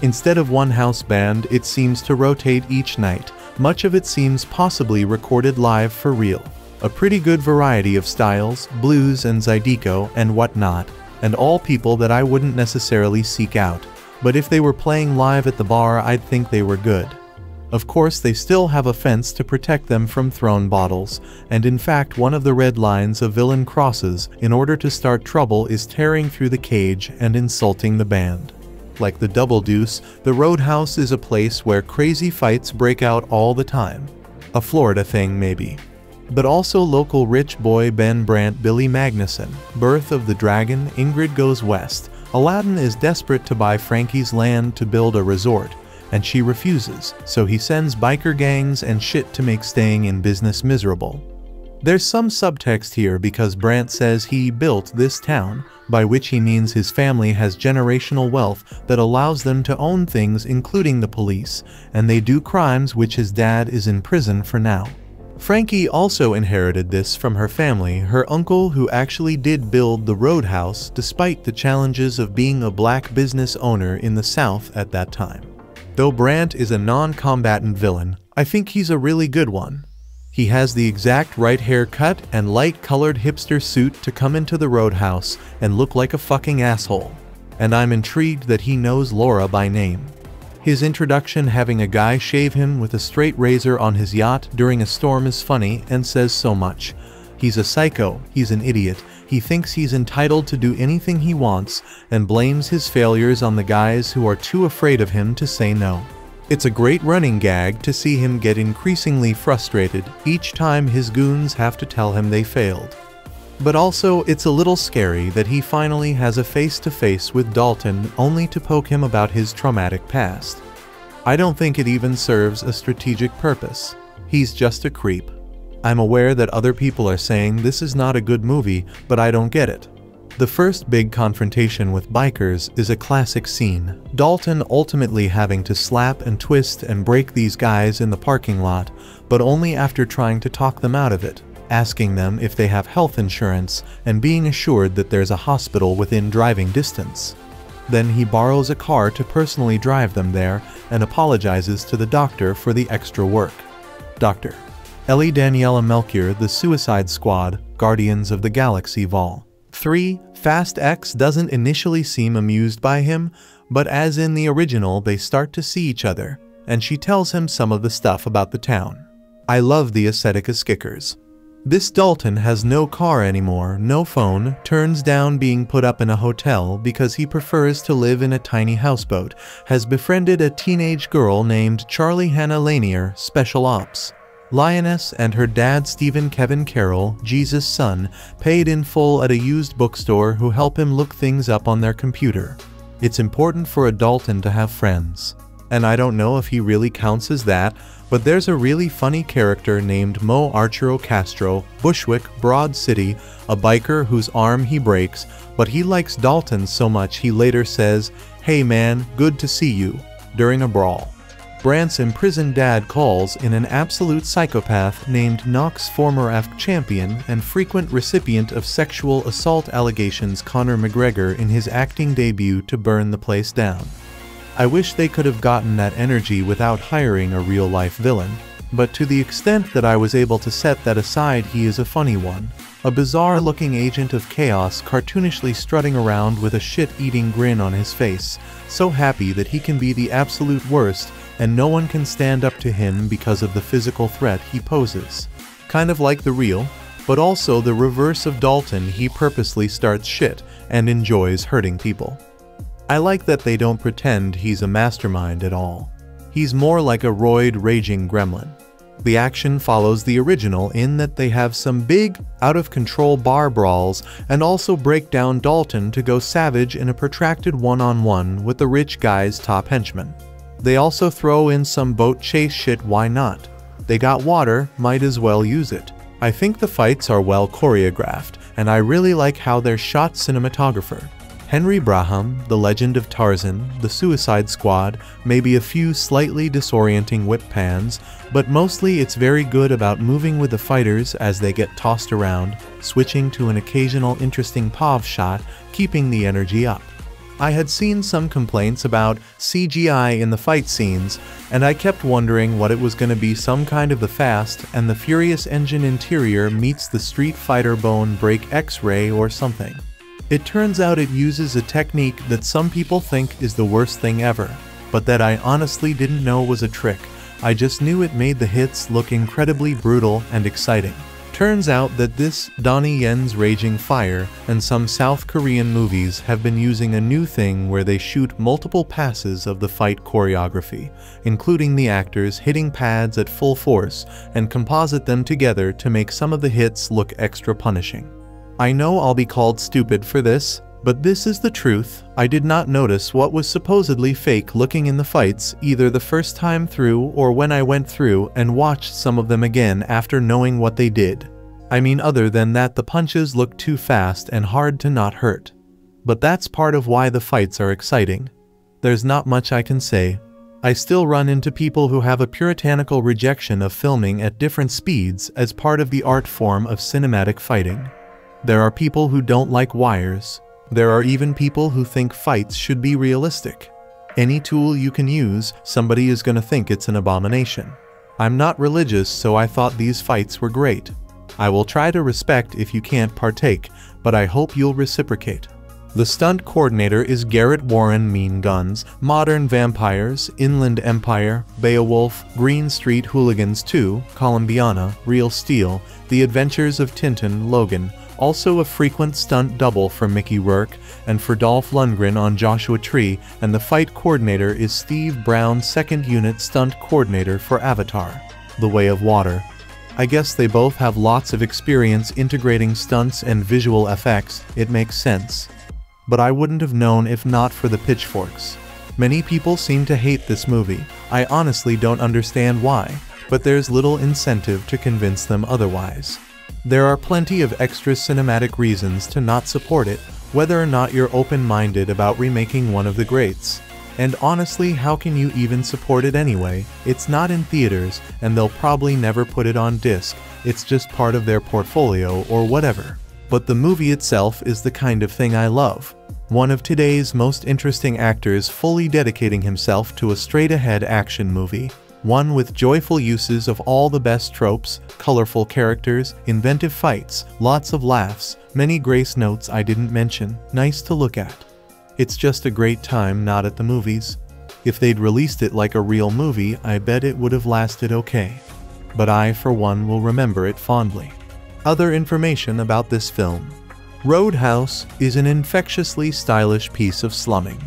Instead of one house band, it seems to rotate each night, much of it seems possibly recorded live for real. A pretty good variety of styles, blues and zydeco and whatnot, and all people that I wouldn't necessarily seek out, but if they were playing live at the bar I'd think they were good. Of course they still have a fence to protect them from thrown bottles, and in fact one of the red lines a villain crosses in order to start trouble is tearing through the cage and insulting the band. Like the Double Deuce, the Roadhouse is a place where crazy fights break out all the time. A Florida thing maybe. But also local rich boy Ben Brandt, Billy Magnussen, Birth of the Dragon, Ingrid Goes West, Aladdin is desperate to buy Frankie's land to build a resort, and she refuses, so he sends biker gangs and shit to make staying in business miserable. There's some subtext here because Brandt says he built this town, by which he means his family has generational wealth that allows them to own things including the police, and they do crimes which his dad is in prison for now. Frankie also inherited this from her family, her uncle who actually did build the roadhouse despite the challenges of being a black business owner in the South at that time. Though Brandt is a non-combatant villain, I think he's a really good one. He has the exact right haircut and light-colored hipster suit to come into the roadhouse and look like a fucking asshole. And I'm intrigued that he knows Laura by name. His introduction having a guy shave him with a straight razor on his yacht during a storm is funny and says so much. He's a psycho, he's an idiot, he thinks he's entitled to do anything he wants and blames his failures on the guys who are too afraid of him to say no. It's a great running gag to see him get increasingly frustrated each time his goons have to tell him they failed. But also it's a little scary that he finally has a face-to-face with Dalton only to poke him about his traumatic past. I don't think it even serves a strategic purpose. He's just a creep. I'm aware that other people are saying this is not a good movie, but I don't get it. The first big confrontation with bikers is a classic scene, Dalton ultimately having to slap and twist and break these guys in the parking lot, but only after trying to talk them out of it, asking them if they have health insurance and being assured that there's a hospital within driving distance. Then he borrows a car to personally drive them there and apologizes to the doctor for the extra work. Dr. Ellie Daniela Melchior, The Suicide Squad, Guardians of the Galaxy Vol. 3. Fast X doesn't initially seem amused by him, but as in the original they start to see each other, and she tells him some of the stuff about the town. I love the aesthetic kickers. This Dalton has no car anymore, no phone, turns down being put up in a hotel because he prefers to live in a tiny houseboat, has befriended a teenage girl named Charlie Hannah Lanier, Special Ops Lioness, and her dad Stephen Kevin Carroll, Jesus' son, paid in full at a used bookstore, who help him look things up on their computer. It's important for a Dalton to have friends. And I don't know if he really counts as that, but there's a really funny character named Arturo Castro, Bushwick, Broad City, a biker whose arm he breaks, but he likes Dalton so much he later says, "Hey man, good to see you," during a brawl. Brandt's imprisoned dad calls in an absolute psychopath named Knox, former UFC champion and frequent recipient of sexual assault allegations Conor McGregor, in his acting debut to burn the place down. I wish they could have gotten that energy without hiring a real-life villain, but to the extent that I was able to set that aside, he is a funny one. A bizarre-looking agent of chaos cartoonishly strutting around with a shit-eating grin on his face, so happy that he can be the absolute worst and no one can stand up to him because of the physical threat he poses. Kind of like the real, but also the reverse of Dalton, he purposely starts shit and enjoys hurting people. I like that they don't pretend he's a mastermind at all. He's more like a roid raging gremlin. The action follows the original in that they have some big, out-of-control bar brawls and also break down Dalton to go savage in a protracted one-on-one with the rich guy's top henchman. They also throw in some boat chase shit, why not? They got water, might as well use it. I think the fights are well choreographed, and I really like how they're shot. Cinematographer Henry Braham, The Legend of Tarzan, The Suicide Squad, maybe a few slightly disorienting whip pans, but mostly it's very good about moving with the fighters as they get tossed around, switching to an occasional interesting POV shot, keeping the energy up. I had seen some complaints about CGI in the fight scenes, and I kept wondering what it was going to be, some kind of the Fast and the Furious engine interior meets the Street Fighter bone break X-ray or something. It turns out it uses a technique that some people think is the worst thing ever, but that I honestly didn't know was a trick. I just knew it made the hits look incredibly brutal and exciting. Turns out that this, Donnie Yen's Raging Fire, and some South Korean movies have been using a new thing where they shoot multiple passes of the fight choreography, including the actors hitting pads at full force, and composite them together to make some of the hits look extra punishing. I know I'll be called stupid for this, But this is the truth, I did not notice what was supposedly fake looking in the fights either the first time through or when I went through and watched some of them again after knowing what they did. I mean, other than that the punches looked too fast and hard to not hurt. But that's part of why the fights are exciting. There's not much I can say. I still run into people who have a puritanical rejection of filming at different speeds as part of the art form of cinematic fighting. There are people who don't like wires. There are even people who think fights should be realistic. Any tool you can use, somebody is going to think it's an abomination. I'm not religious, so I thought these fights were great. I will try to respect if you can't partake, but I hope you'll reciprocate. The stunt coordinator is Garrett Warren. Mean Guns, Modern Vampires, Inland Empire, Beowulf, Green Street Hooligans 2, Columbiana, Real Steel, The Adventures of Tintin Logan, also a frequent stunt double for Mickey Rourke and for Dolph Lundgren on Joshua Tree, and the fight coordinator is Steve Brown, second unit stunt coordinator for Avatar: The Way of Water. I guess they both have lots of experience integrating stunts and visual effects, it makes sense. But I wouldn't have known if not for the pitchforks. Many people seem to hate this movie, I honestly don't understand why, but there's little incentive to convince them otherwise. There are plenty of extra cinematic reasons to not support it, whether or not you're open-minded about remaking one of the greats. And honestly, how can you even support it anyway? It's not in theaters, and they'll probably never put it on disc, it's just part of their portfolio or whatever. But the movie itself is the kind of thing I love. One of today's most interesting actors fully dedicating himself to a straight-ahead action movie. One with joyful uses of all the best tropes, colorful characters, inventive fights, lots of laughs, many grace notes I didn't mention, nice to look at. It's just a great time not at the movies. If they'd released it like a real movie, I bet it would have lasted okay. But I, for one, will remember it fondly. Other information about this film. Roadhouse is an infectiously stylish piece of slumming.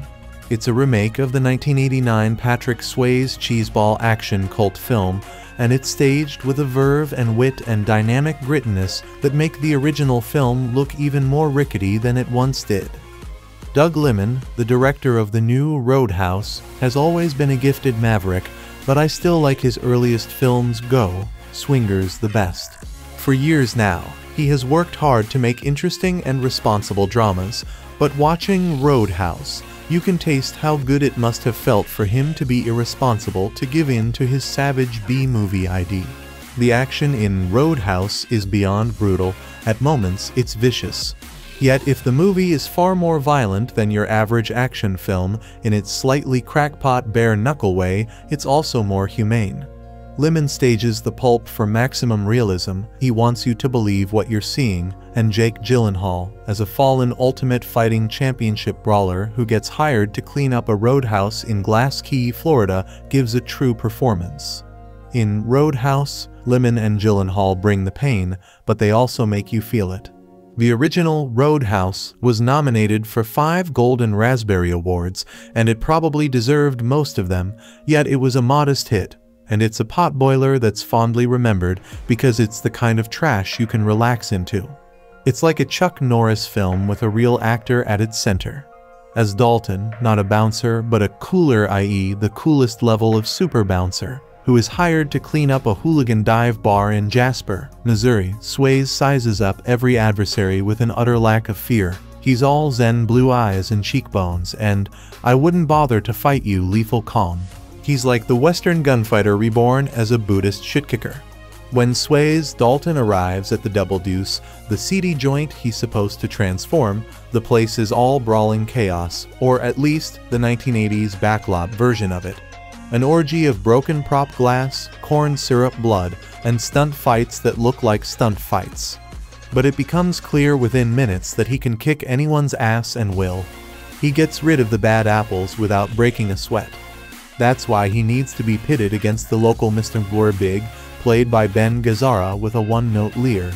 It's a remake of the 1989 Patrick Swayze cheeseball action cult film, and it's staged with a verve and wit and dynamic grittiness that make the original film look even more rickety than it once did. Doug Liman, the director of the new Roadhouse, has always been a gifted maverick, but I still like his earliest films go, Swingers the best. For years now, he has worked hard to make interesting and responsible dramas, but watching Roadhouse, you can taste how good it must have felt for him to be irresponsible to give in to his savage B-movie ID. The action in Roadhouse is beyond brutal, at moments it's vicious. Yet if the movie is far more violent than your average action film, in its slightly crackpot bare-knuckle way, it's also more humane. Liman stages the pulp for maximum realism, he wants you to believe what you're seeing, and Jake Gyllenhaal, as a fallen Ultimate Fighting Championship brawler who gets hired to clean up a roadhouse in Glass Key, Florida, gives a true performance. In Roadhouse, Liman and Gyllenhaal bring the pain, but they also make you feel it. The original Roadhouse was nominated for 5 Golden Raspberry Awards, and it probably deserved most of them, yet it was a modest hit. And it's a potboiler that's fondly remembered because it's the kind of trash you can relax into. It's like a Chuck Norris film with a real actor at its center. As Dalton, not a bouncer but a cooler, i.e. the coolest level of super bouncer, who is hired to clean up a hooligan dive bar in Jasper, Missouri, Swayze sizes up every adversary with an utter lack of fear. He's all zen blue eyes and cheekbones and, "I wouldn't bother to fight you," lethal calm. He's like the Western gunfighter reborn as a Buddhist shitkicker. When Swayze Dalton arrives at the Double Deuce, the seedy joint he's supposed to transform, the place is all brawling chaos, or at least the 1980s backlot version of it. An orgy of broken prop glass, corn syrup blood, and stunt fights that look like stunt fights. But it becomes clear within minutes that he can kick anyone's ass and will. He gets rid of the bad apples without breaking a sweat. That's why he needs to be pitted against the local Mr. Blurbig, played by Ben Gazzara with a one-note leer.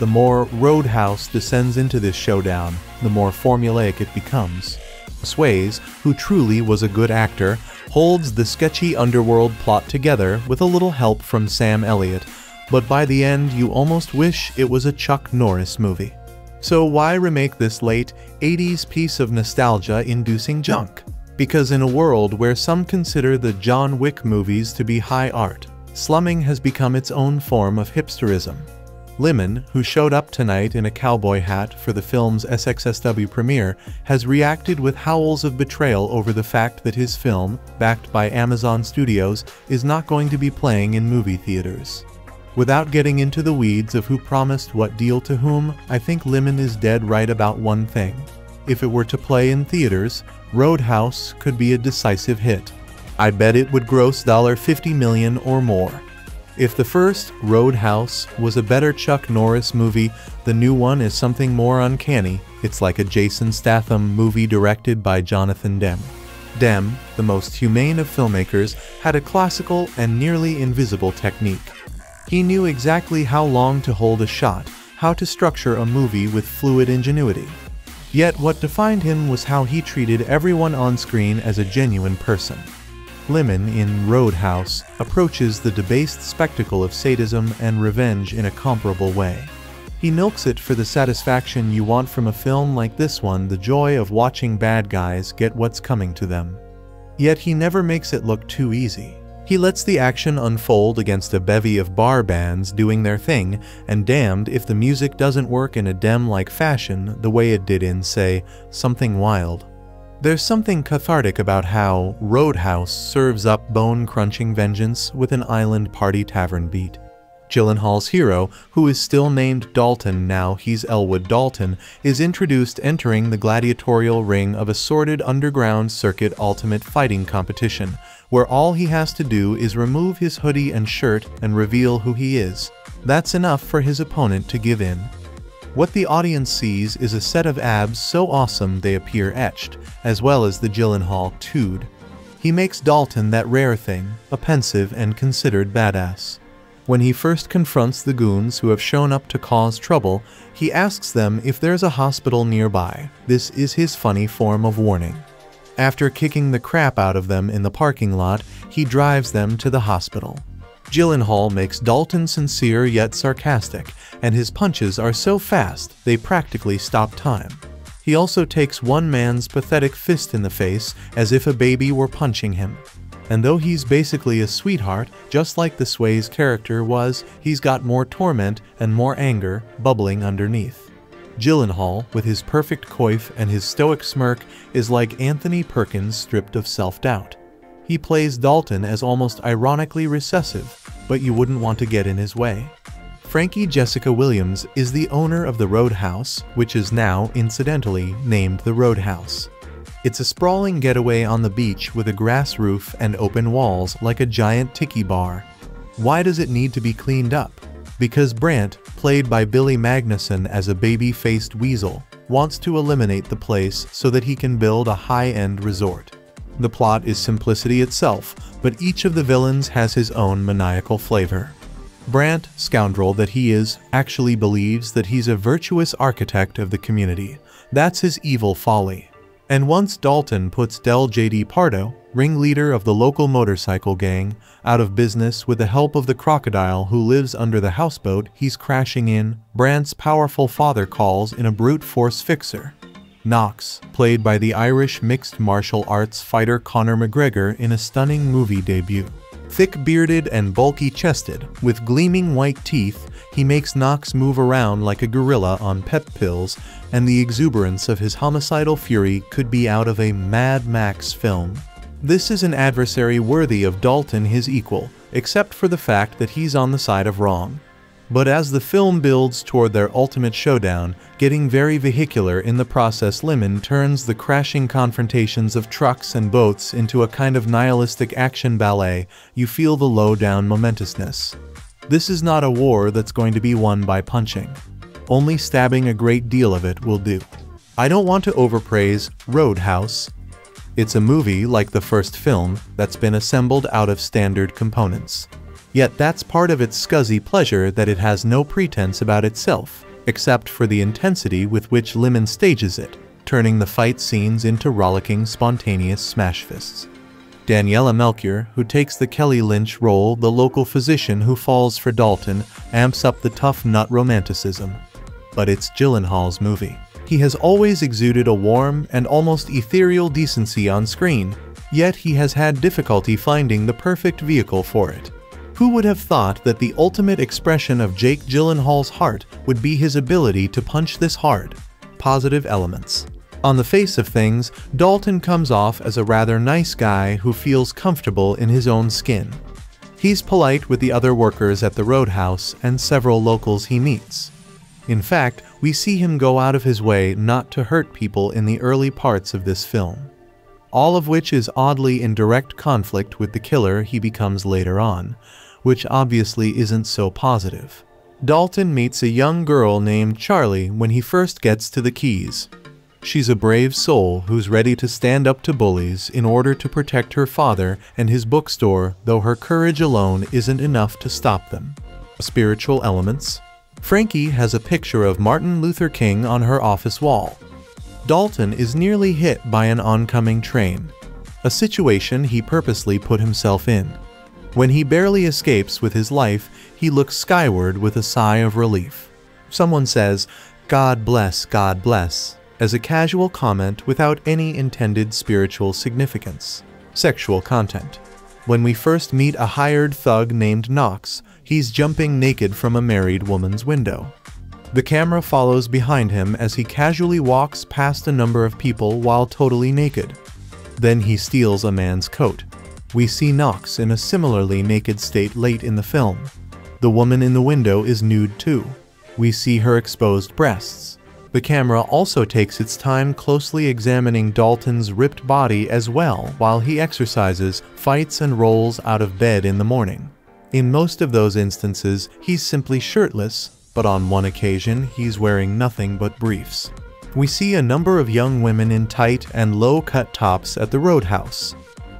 The more Roadhouse descends into this showdown, the more formulaic it becomes. Swayze, who truly was a good actor, holds the sketchy underworld plot together with a little help from Sam Elliott, but by the end you almost wish it was a Chuck Norris movie. So why remake this late 80s piece of nostalgia-inducing junk? Because in a world where some consider the John Wick movies to be high art, slumming has become its own form of hipsterism. Liman, who showed up tonight in a cowboy hat for the film's SXSW premiere, has reacted with howls of betrayal over the fact that his film, backed by Amazon Studios, is not going to be playing in movie theaters. Without getting into the weeds of who promised what deal to whom, I think Liman is dead right about one thing. If it were to play in theaters, Roadhouse could be a decisive hit. I bet it would gross $50 million or more. If the first, Roadhouse, was a better Chuck Norris movie, the new one is something more uncanny. It's like a Jason Statham movie directed by Jonathan Demme. Demme, the most humane of filmmakers, had a classical and nearly invisible technique. He knew exactly how long to hold a shot, how to structure a movie with fluid ingenuity. Yet what defined him was how he treated everyone on screen as a genuine person. Liman in Roadhouse approaches the debased spectacle of sadism and revenge in a comparable way. He milks it for the satisfaction you want from a film like this one, the joy of watching bad guys get what's coming to them. Yet he never makes it look too easy. He lets the action unfold against a bevy of bar bands doing their thing, and damned if the music doesn't work in a Demme-like fashion the way it did in, say, Something Wild. There's something cathartic about how Roadhouse serves up bone-crunching vengeance with an island party tavern beat. Gyllenhaal's hero, who is still named Dalton now he's Elwood Dalton, is introduced entering the gladiatorial ring of a sordid underground circuit ultimate fighting competition, where all he has to do is remove his hoodie and shirt and reveal who he is. That's enough for his opponent to give in. What the audience sees is a set of abs so awesome they appear etched, as well as the Gyllenhaal dude. He makes Dalton that rare thing, a pensive and considered badass. When he first confronts the goons who have shown up to cause trouble, he asks them if there's a hospital nearby. This is his funny form of warning. After kicking the crap out of them in the parking lot, he drives them to the hospital. Gyllenhaal makes Dalton sincere yet sarcastic, and his punches are so fast they practically stop time. He also takes one man's pathetic fist in the face as if a baby were punching him. And though he's basically a sweetheart, just like the Swayze character was, he's got more torment and more anger bubbling underneath. Gyllenhaal, with his perfect coif and his stoic smirk, is like Anthony Perkins stripped of self-doubt. He plays Dalton as almost ironically recessive, but you wouldn't want to get in his way. Frankie Jessica Williams is the owner of the Roadhouse, which is now, incidentally, named the Roadhouse. It's a sprawling getaway on the beach with a grass roof and open walls like a giant tiki bar. Why does it need to be cleaned up? Because Brandt, played by Billy Magnussen as a baby-faced weasel, wants to eliminate the place so that he can build a high-end resort. The plot is simplicity itself, but each of the villains has his own maniacal flavor. Brandt, scoundrel that he is, actually believes that he's a virtuous architect of the community. That's his evil folly. And once Dalton puts J.D. Pardo, ringleader of the local motorcycle gang, out of business with the help of the crocodile who lives under the houseboat he's crashing in, Brandt's powerful father calls in a brute force fixer. Knox, played by the Irish mixed martial arts fighter Conor McGregor in a stunning movie debut. Thick-bearded and bulky-chested, with gleaming white teeth, he makes Knox move around like a gorilla on pep pills, and the exuberance of his homicidal fury could be out of a Mad Max film. This is an adversary worthy of Dalton his equal, except for the fact that he's on the side of wrong. But as the film builds toward their ultimate showdown, getting very vehicular in the process, Liman turns the crashing confrontations of trucks and boats into a kind of nihilistic action ballet. You feel the low-down momentousness. This is not a war that's going to be won by punching. Only stabbing a great deal of it will do. I don't want to overpraise Roadhouse. It's a movie like the first film that's been assembled out of standard components. Yet that's part of its scuzzy pleasure, that it has no pretense about itself, except for the intensity with which Liman stages it, turning the fight scenes into rollicking, spontaneous smash fists. Daniela Melchior, who takes the Kelly Lynch role, the local physician who falls for Dalton, amps up the tough nut romanticism. but it's Gyllenhaal's movie. He has always exuded a warm and almost ethereal decency on screen, yet he has had difficulty finding the perfect vehicle for it. Who would have thought that the ultimate expression of Jake Gyllenhaal's heart would be his ability to punch this hard, positive elements? On the face of things, Dalton comes off as a rather nice guy who feels comfortable in his own skin. He's polite with the other workers at the roadhouse and several locals he meets. In fact, we see him go out of his way not to hurt people in the early parts of this film. All of which is oddly in direct conflict with the killer he becomes later on, which obviously isn't so positive. Dalton meets a young girl named Charlie when he first gets to the Keys. She's a brave soul who's ready to stand up to bullies in order to protect her father and his bookstore, though her courage alone isn't enough to stop them. Spiritual elements. Frankie has a picture of Martin Luther King on her office wall. Dalton is nearly hit by an oncoming train, a situation he purposely put himself in. When he barely escapes with his life, he looks skyward with a sigh of relief. Someone says, God bless," as a casual comment without any intended spiritual significance. Sexual content. When we first meet a hired thug named Knox, he's jumping naked from a married woman's window. The camera follows behind him as he casually walks past a number of people while totally naked. Then he steals a man's coat. We see Knox in a similarly naked state late in the film. The woman in the window is nude too. We see her exposed breasts. The camera also takes its time closely examining Dalton's ripped body as well while he exercises, fights, and rolls out of bed in the morning. In most of those instances, he's simply shirtless, but on one occasion, he's wearing nothing but briefs. We see a number of young women in tight and low-cut tops at the roadhouse.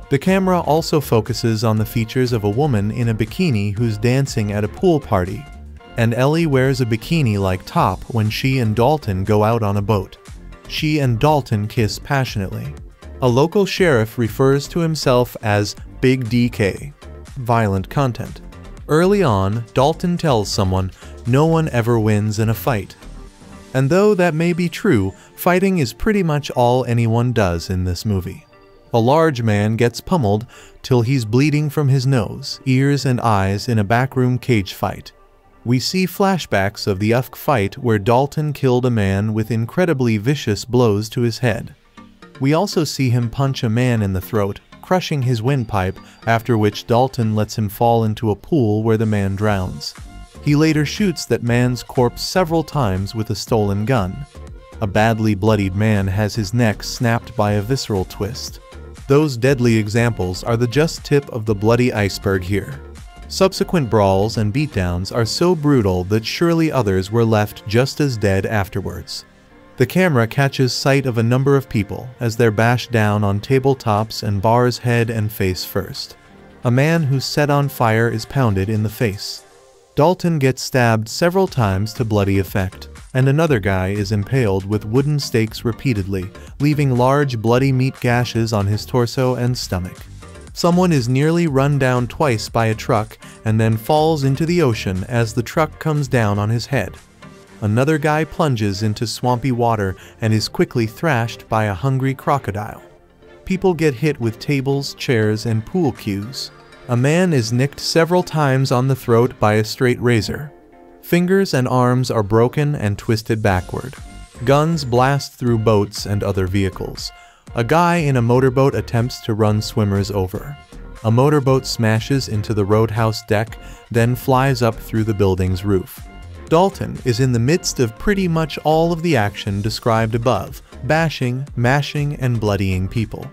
The camera also focuses on the features of a woman in a bikini who's dancing at a pool party. And Ellie wears a bikini-like top when she and Dalton go out on a boat. She and Dalton kiss passionately. A local sheriff refers to himself as Big DK. Violent content. Early on, Dalton tells someone, "No one ever wins in a fight." And though that may be true, fighting is pretty much all anyone does in this movie. A large man gets pummeled till he's bleeding from his nose, ears, and eyes in a backroom cage fight. We see flashbacks of the UFC fight where Dalton killed a man with incredibly vicious blows to his head. We also see him punch a man in the throat, crushing his windpipe, after which Dalton lets him fall into a pool where the man drowns. He later shoots that man's corpse several times with a stolen gun. A badly bloodied man has his neck snapped by a visceral twist. Those deadly examples are the just tip of the bloody iceberg here. Subsequent brawls and beatdowns are so brutal that surely others were left just as dead afterwards. The camera catches sight of a number of people as they're bashed down on tabletops and bars head and face first. A man who's set on fire is pounded in the face. Dalton gets stabbed several times to bloody effect, and another guy is impaled with wooden stakes repeatedly, leaving large bloody meat gashes on his torso and stomach. Someone is nearly run down twice by a truck and then falls into the ocean as the truck comes down on his head. Another guy plunges into swampy water and is quickly thrashed by a hungry crocodile. People get hit with tables, chairs, and pool cues. A man is nicked several times on the throat by a straight razor. Fingers and arms are broken and twisted backward. Guns blast through boats and other vehicles. A guy in a motorboat attempts to run swimmers over. A motorboat smashes into the roadhouse deck, then flies up through the building's roof. Dalton is in the midst of pretty much all of the action described above, bashing, mashing, and bloodying people.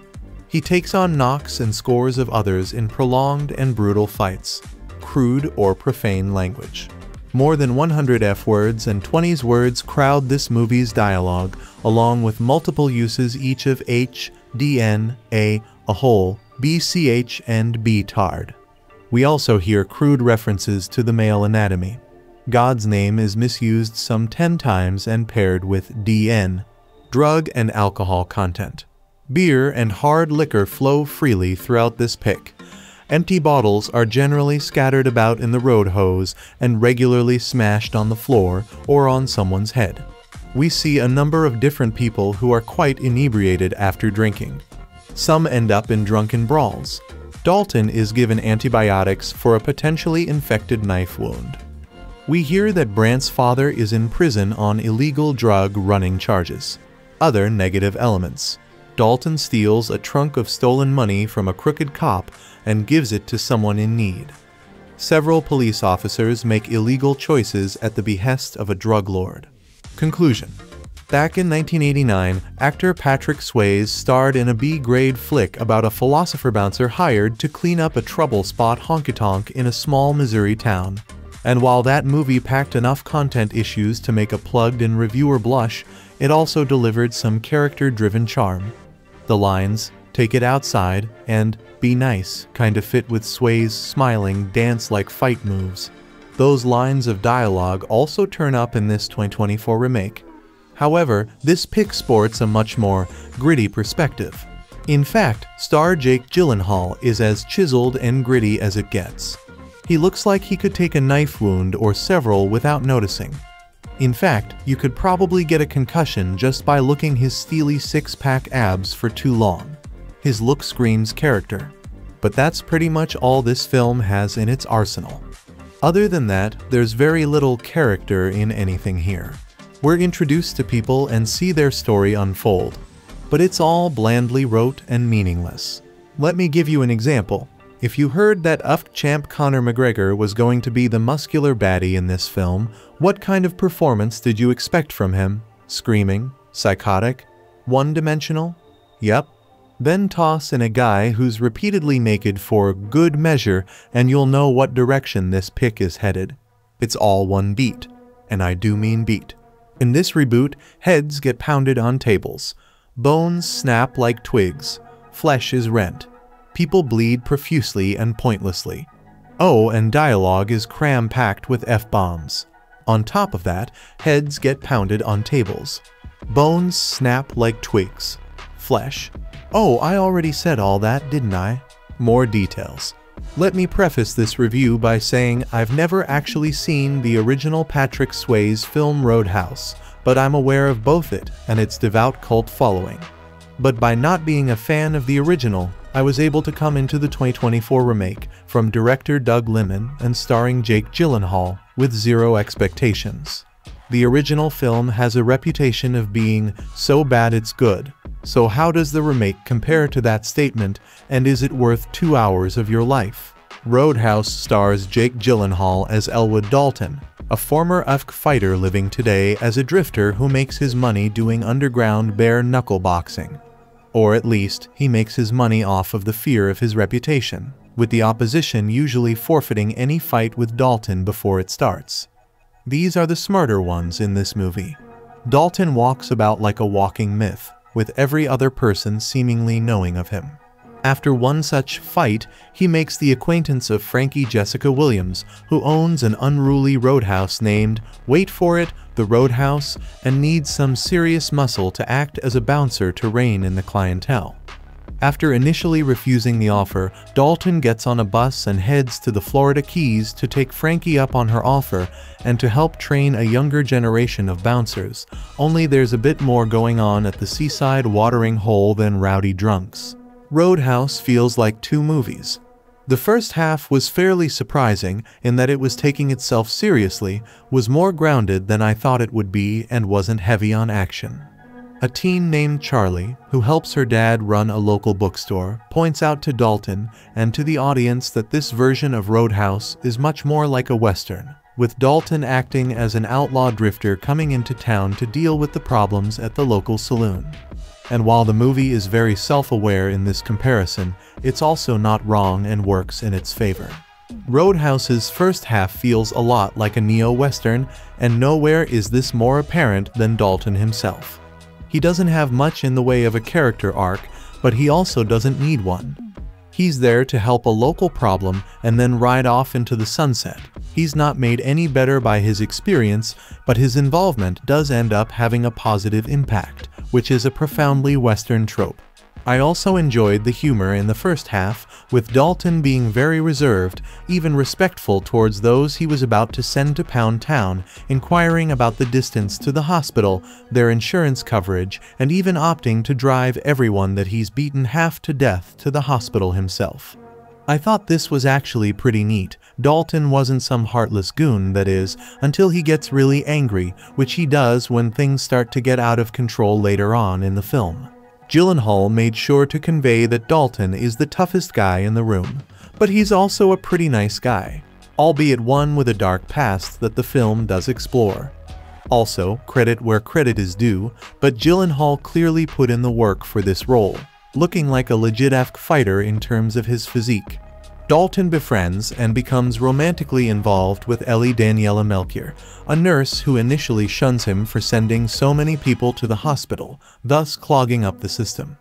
He takes on Knox and scores of others in prolonged and brutal fights. Crude or profane language. More than 100 F-words and 20s words crowd this movie's dialogue, along with multiple uses each of H, DN, a whole, BCH, and B-tard. We also hear crude references to the male anatomy. God's name is misused some 10 times and paired with DN. Drug and alcohol content. Beer and hard liquor flow freely throughout this pick, Empty bottles are generally scattered about in the road hose and regularly smashed on the floor or on someone's head. We see a number of different people who are quite inebriated after drinking. Some end up in drunken brawls. Dalton is given antibiotics for a potentially infected knife wound. We hear that Brant's father is in prison on illegal drug running charges. Other negative elements. Dalton steals a trunk of stolen money from a crooked cop and gives it to someone in need. Several police officers make illegal choices at the behest of a drug lord. Conclusion. Back in 1989, actor Patrick Swayze starred in a B-grade flick about a philosopher bouncer hired to clean up a trouble spot honky-tonk in a small Missouri town. And while that movie packed enough content issues to make a plugged-in reviewer blush, it also delivered some character-driven charm. The lines, "Take it outside," and "Be nice," kind of fit with Swayze's smiling, dance-like fight moves. Those lines of dialogue also turn up in this 2024 remake. However, this pick sports a much more gritty perspective. In fact, star Jake Gyllenhaal is as chiseled and gritty as it gets. He looks like he could take a knife wound or several without noticing. In fact, you could probably get a concussion just by looking his steely six-pack abs for too long. His look screams character. But that's pretty much all this film has in its arsenal. Other than that, there's very little character in anything here. We're introduced to people and see their story unfold. But it's all blandly rote and meaningless. Let me give you an example. If you heard that UFC champ Conor McGregor was going to be the muscular baddie in this film, what kind of performance did you expect from him? Screaming? Psychotic? One-dimensional? Yep. Then toss in a guy who's repeatedly naked for good measure and you'll know what direction this pick is headed. It's all one beat. And I do mean beat. In this reboot, heads get pounded on tables. Bones snap like twigs. Flesh is rent. People bleed profusely and pointlessly. Oh, and dialogue is cram-packed with F-bombs. On top of that, heads get pounded on tables. Bones snap like twigs. Flesh. Oh, I already said all that, didn't I? More details. Let me preface this review by saying I've never actually seen the original Patrick Swayze film Roadhouse, but I'm aware of both it and its devout cult following. But by not being a fan of the original, I was able to come into the 2024 remake from director Doug Liman and starring Jake Gyllenhaal with zero expectations. The original film has a reputation of being so bad it's good, so how does the remake compare to that statement, and is it worth 2 hours of your life? Roadhouse stars Jake Gyllenhaal as Elwood Dalton, a former UFC fighter living today as a drifter who makes his money doing underground bare-knuckle boxing. Or at least, he makes his money off of the fear of his reputation, with the opposition usually forfeiting any fight with Dalton before it starts. These are the smarter ones in this movie. Dalton walks about like a walking myth, with every other person seemingly knowing of him. After one such fight, he makes the acquaintance of Frankie Jessica Williams, who owns an unruly roadhouse named, wait for it, the Roadhouse, and needs some serious muscle to act as a bouncer to rein in the clientele. After initially refusing the offer, Dalton gets on a bus and heads to the Florida Keys to take Frankie up on her offer and to help train a younger generation of bouncers, only there's a bit more going on at the seaside watering hole than rowdy drunks. Roadhouse feels like two movies. The first half was fairly surprising in that it was taking itself seriously, was more grounded than I thought it would be, and wasn't heavy on action. A teen named Charlie, who helps her dad run a local bookstore, points out to Dalton and to the audience that this version of Roadhouse is much more like a Western, with Dalton acting as an outlaw drifter coming into town to deal with the problems at the local saloon. And while the movie is very self-aware in this comparison, it's also not wrong and works in its favor. Roadhouse's first half feels a lot like a neo-Western, and nowhere is this more apparent than Dalton himself. He doesn't have much in the way of a character arc, but he also doesn't need one. He's there to help a local problem and then ride off into the sunset. He's not made any better by his experience, but his involvement does end up having a positive impact, which is a profoundly Western trope. I also enjoyed the humor in the first half, with Dalton being very reserved, even respectful towards those he was about to send to Pound Town, inquiring about the distance to the hospital, their insurance coverage, and even opting to drive everyone that he's beaten half to death to the hospital himself. I thought this was actually pretty neat. Dalton wasn't some heartless goon, that is, until he gets really angry, which he does when things start to get out of control later on in the film. Gyllenhaal made sure to convey that Dalton is the toughest guy in the room, but he's also a pretty nice guy, albeit one with a dark past that the film does explore. Also, credit where credit is due, but Gyllenhaal clearly put in the work for this role, looking like a legit-esque fighter in terms of his physique. Dalton befriends and becomes romantically involved with Ellie Daniela Melchior, a nurse who initially shuns him for sending so many people to the hospital, thus clogging up the system.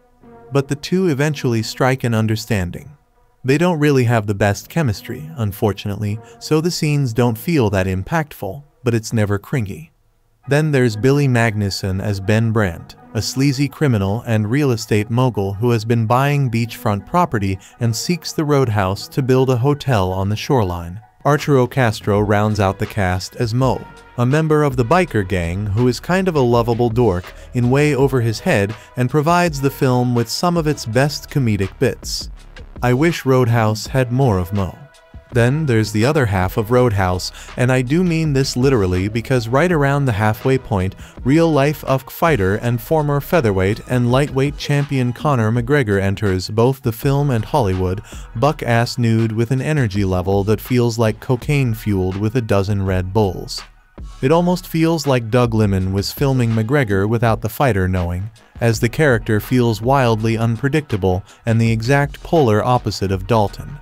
But the two eventually strike an understanding. They don't really have the best chemistry, unfortunately, so the scenes don't feel that impactful, but it's never cringy. Then there's Billy Magnussen as Ben Brandt, a sleazy criminal and real estate mogul who has been buying beachfront property and seeks the Roadhouse to build a hotel on the shoreline. Arturo Castro rounds out the cast as Mo, a member of the biker gang who is kind of a lovable dork in way over his head and provides the film with some of its best comedic bits. I wish Roadhouse had more of Mo. Then there's the other half of Roadhouse, and I do mean this literally because right around the halfway point, real-life UFC fighter and former featherweight and lightweight champion Conor McGregor enters both the film and Hollywood, buck-ass nude with an energy level that feels like cocaine fueled with a dozen Red Bulls. It almost feels like Doug Liman was filming McGregor without the fighter knowing, as the character feels wildly unpredictable and the exact polar opposite of Dalton.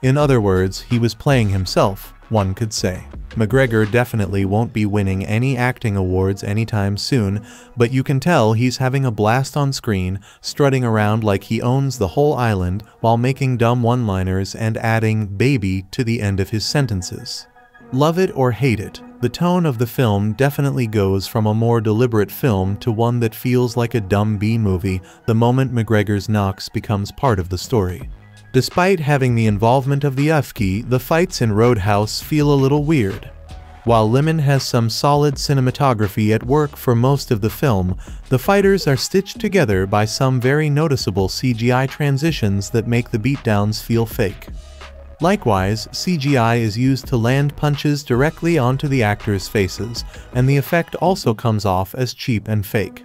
In other words, he was playing himself, one could say. McGregor definitely won't be winning any acting awards anytime soon, but you can tell he's having a blast on screen, strutting around like he owns the whole island while making dumb one-liners and adding "baby" to the end of his sentences. Love it or hate it, the tone of the film definitely goes from a more deliberate film to one that feels like a dumb B-movie the moment McGregor's knocks becomes part of the story. Despite having the involvement of the UFC, the fights in Roadhouse feel a little weird. While Liman has some solid cinematography at work for most of the film, the fighters are stitched together by some very noticeable CGI transitions that make the beatdowns feel fake. Likewise, CGI is used to land punches directly onto the actors' faces, and the effect also comes off as cheap and fake.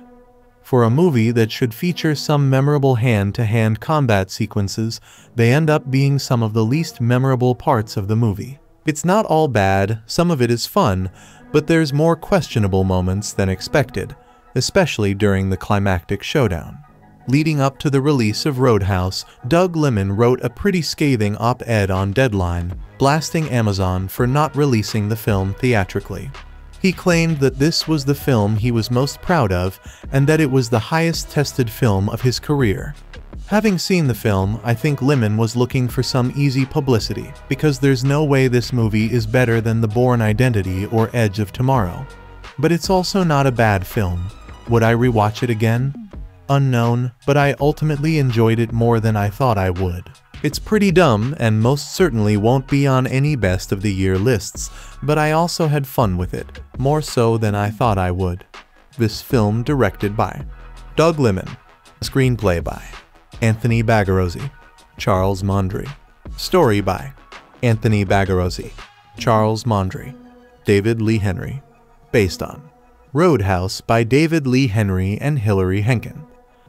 For a movie that should feature some memorable hand-to-hand combat sequences, they end up being some of the least memorable parts of the movie. It's not all bad, some of it is fun, but there's more questionable moments than expected, especially during the climactic showdown. Leading up to the release of Roadhouse, Doug Liman wrote a pretty scathing op-ed on Deadline, blasting Amazon for not releasing the film theatrically. He claimed that this was the film he was most proud of and that it was the highest-tested film of his career. Having seen the film, I think Liman was looking for some easy publicity, because there's no way this movie is better than The Bourne Identity or Edge of Tomorrow. But it's also not a bad film. Would I rewatch it again? Unknown, but I ultimately enjoyed it more than I thought I would. It's pretty dumb and most certainly won't be on any best of the year lists, but I also had fun with it, more so than I thought I would. This film directed by Doug Liman. Screenplay by Anthony Bagarozzi, Charles Mondry. Story by Anthony Bagarozzi, Charles Mondry, David Lee Henry. Based on Roadhouse by David Lee Henry and Hilary Henkin.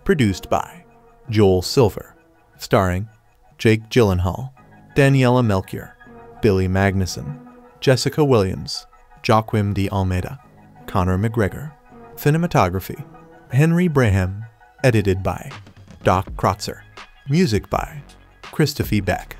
Produced by Joel Silver. Starring Jake Gyllenhaal, Daniela Melchior, Billy Magnussen, Jessica Williams, Joaquim de Almeida, Conor McGregor. Cinematography, Henry Braham. Edited by Doc Crotzer. Music by Christophe Beck.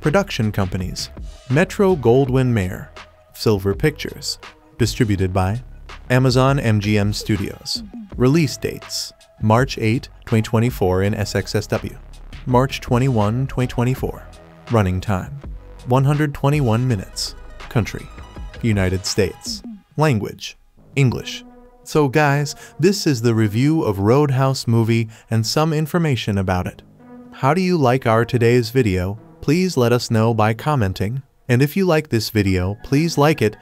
Production companies, Metro-Goldwyn-Mayer, Silver Pictures. Distributed by Amazon MGM Studios. Release dates, March 8, 2024 in SXSW. March 21, 2024. Running time, 121 minutes. Country, United States. Language, English. So guys, this is the review of Roadhouse movie and some information about it. How do you like our today's video? Please let us know by commenting. And if you like this video, please like it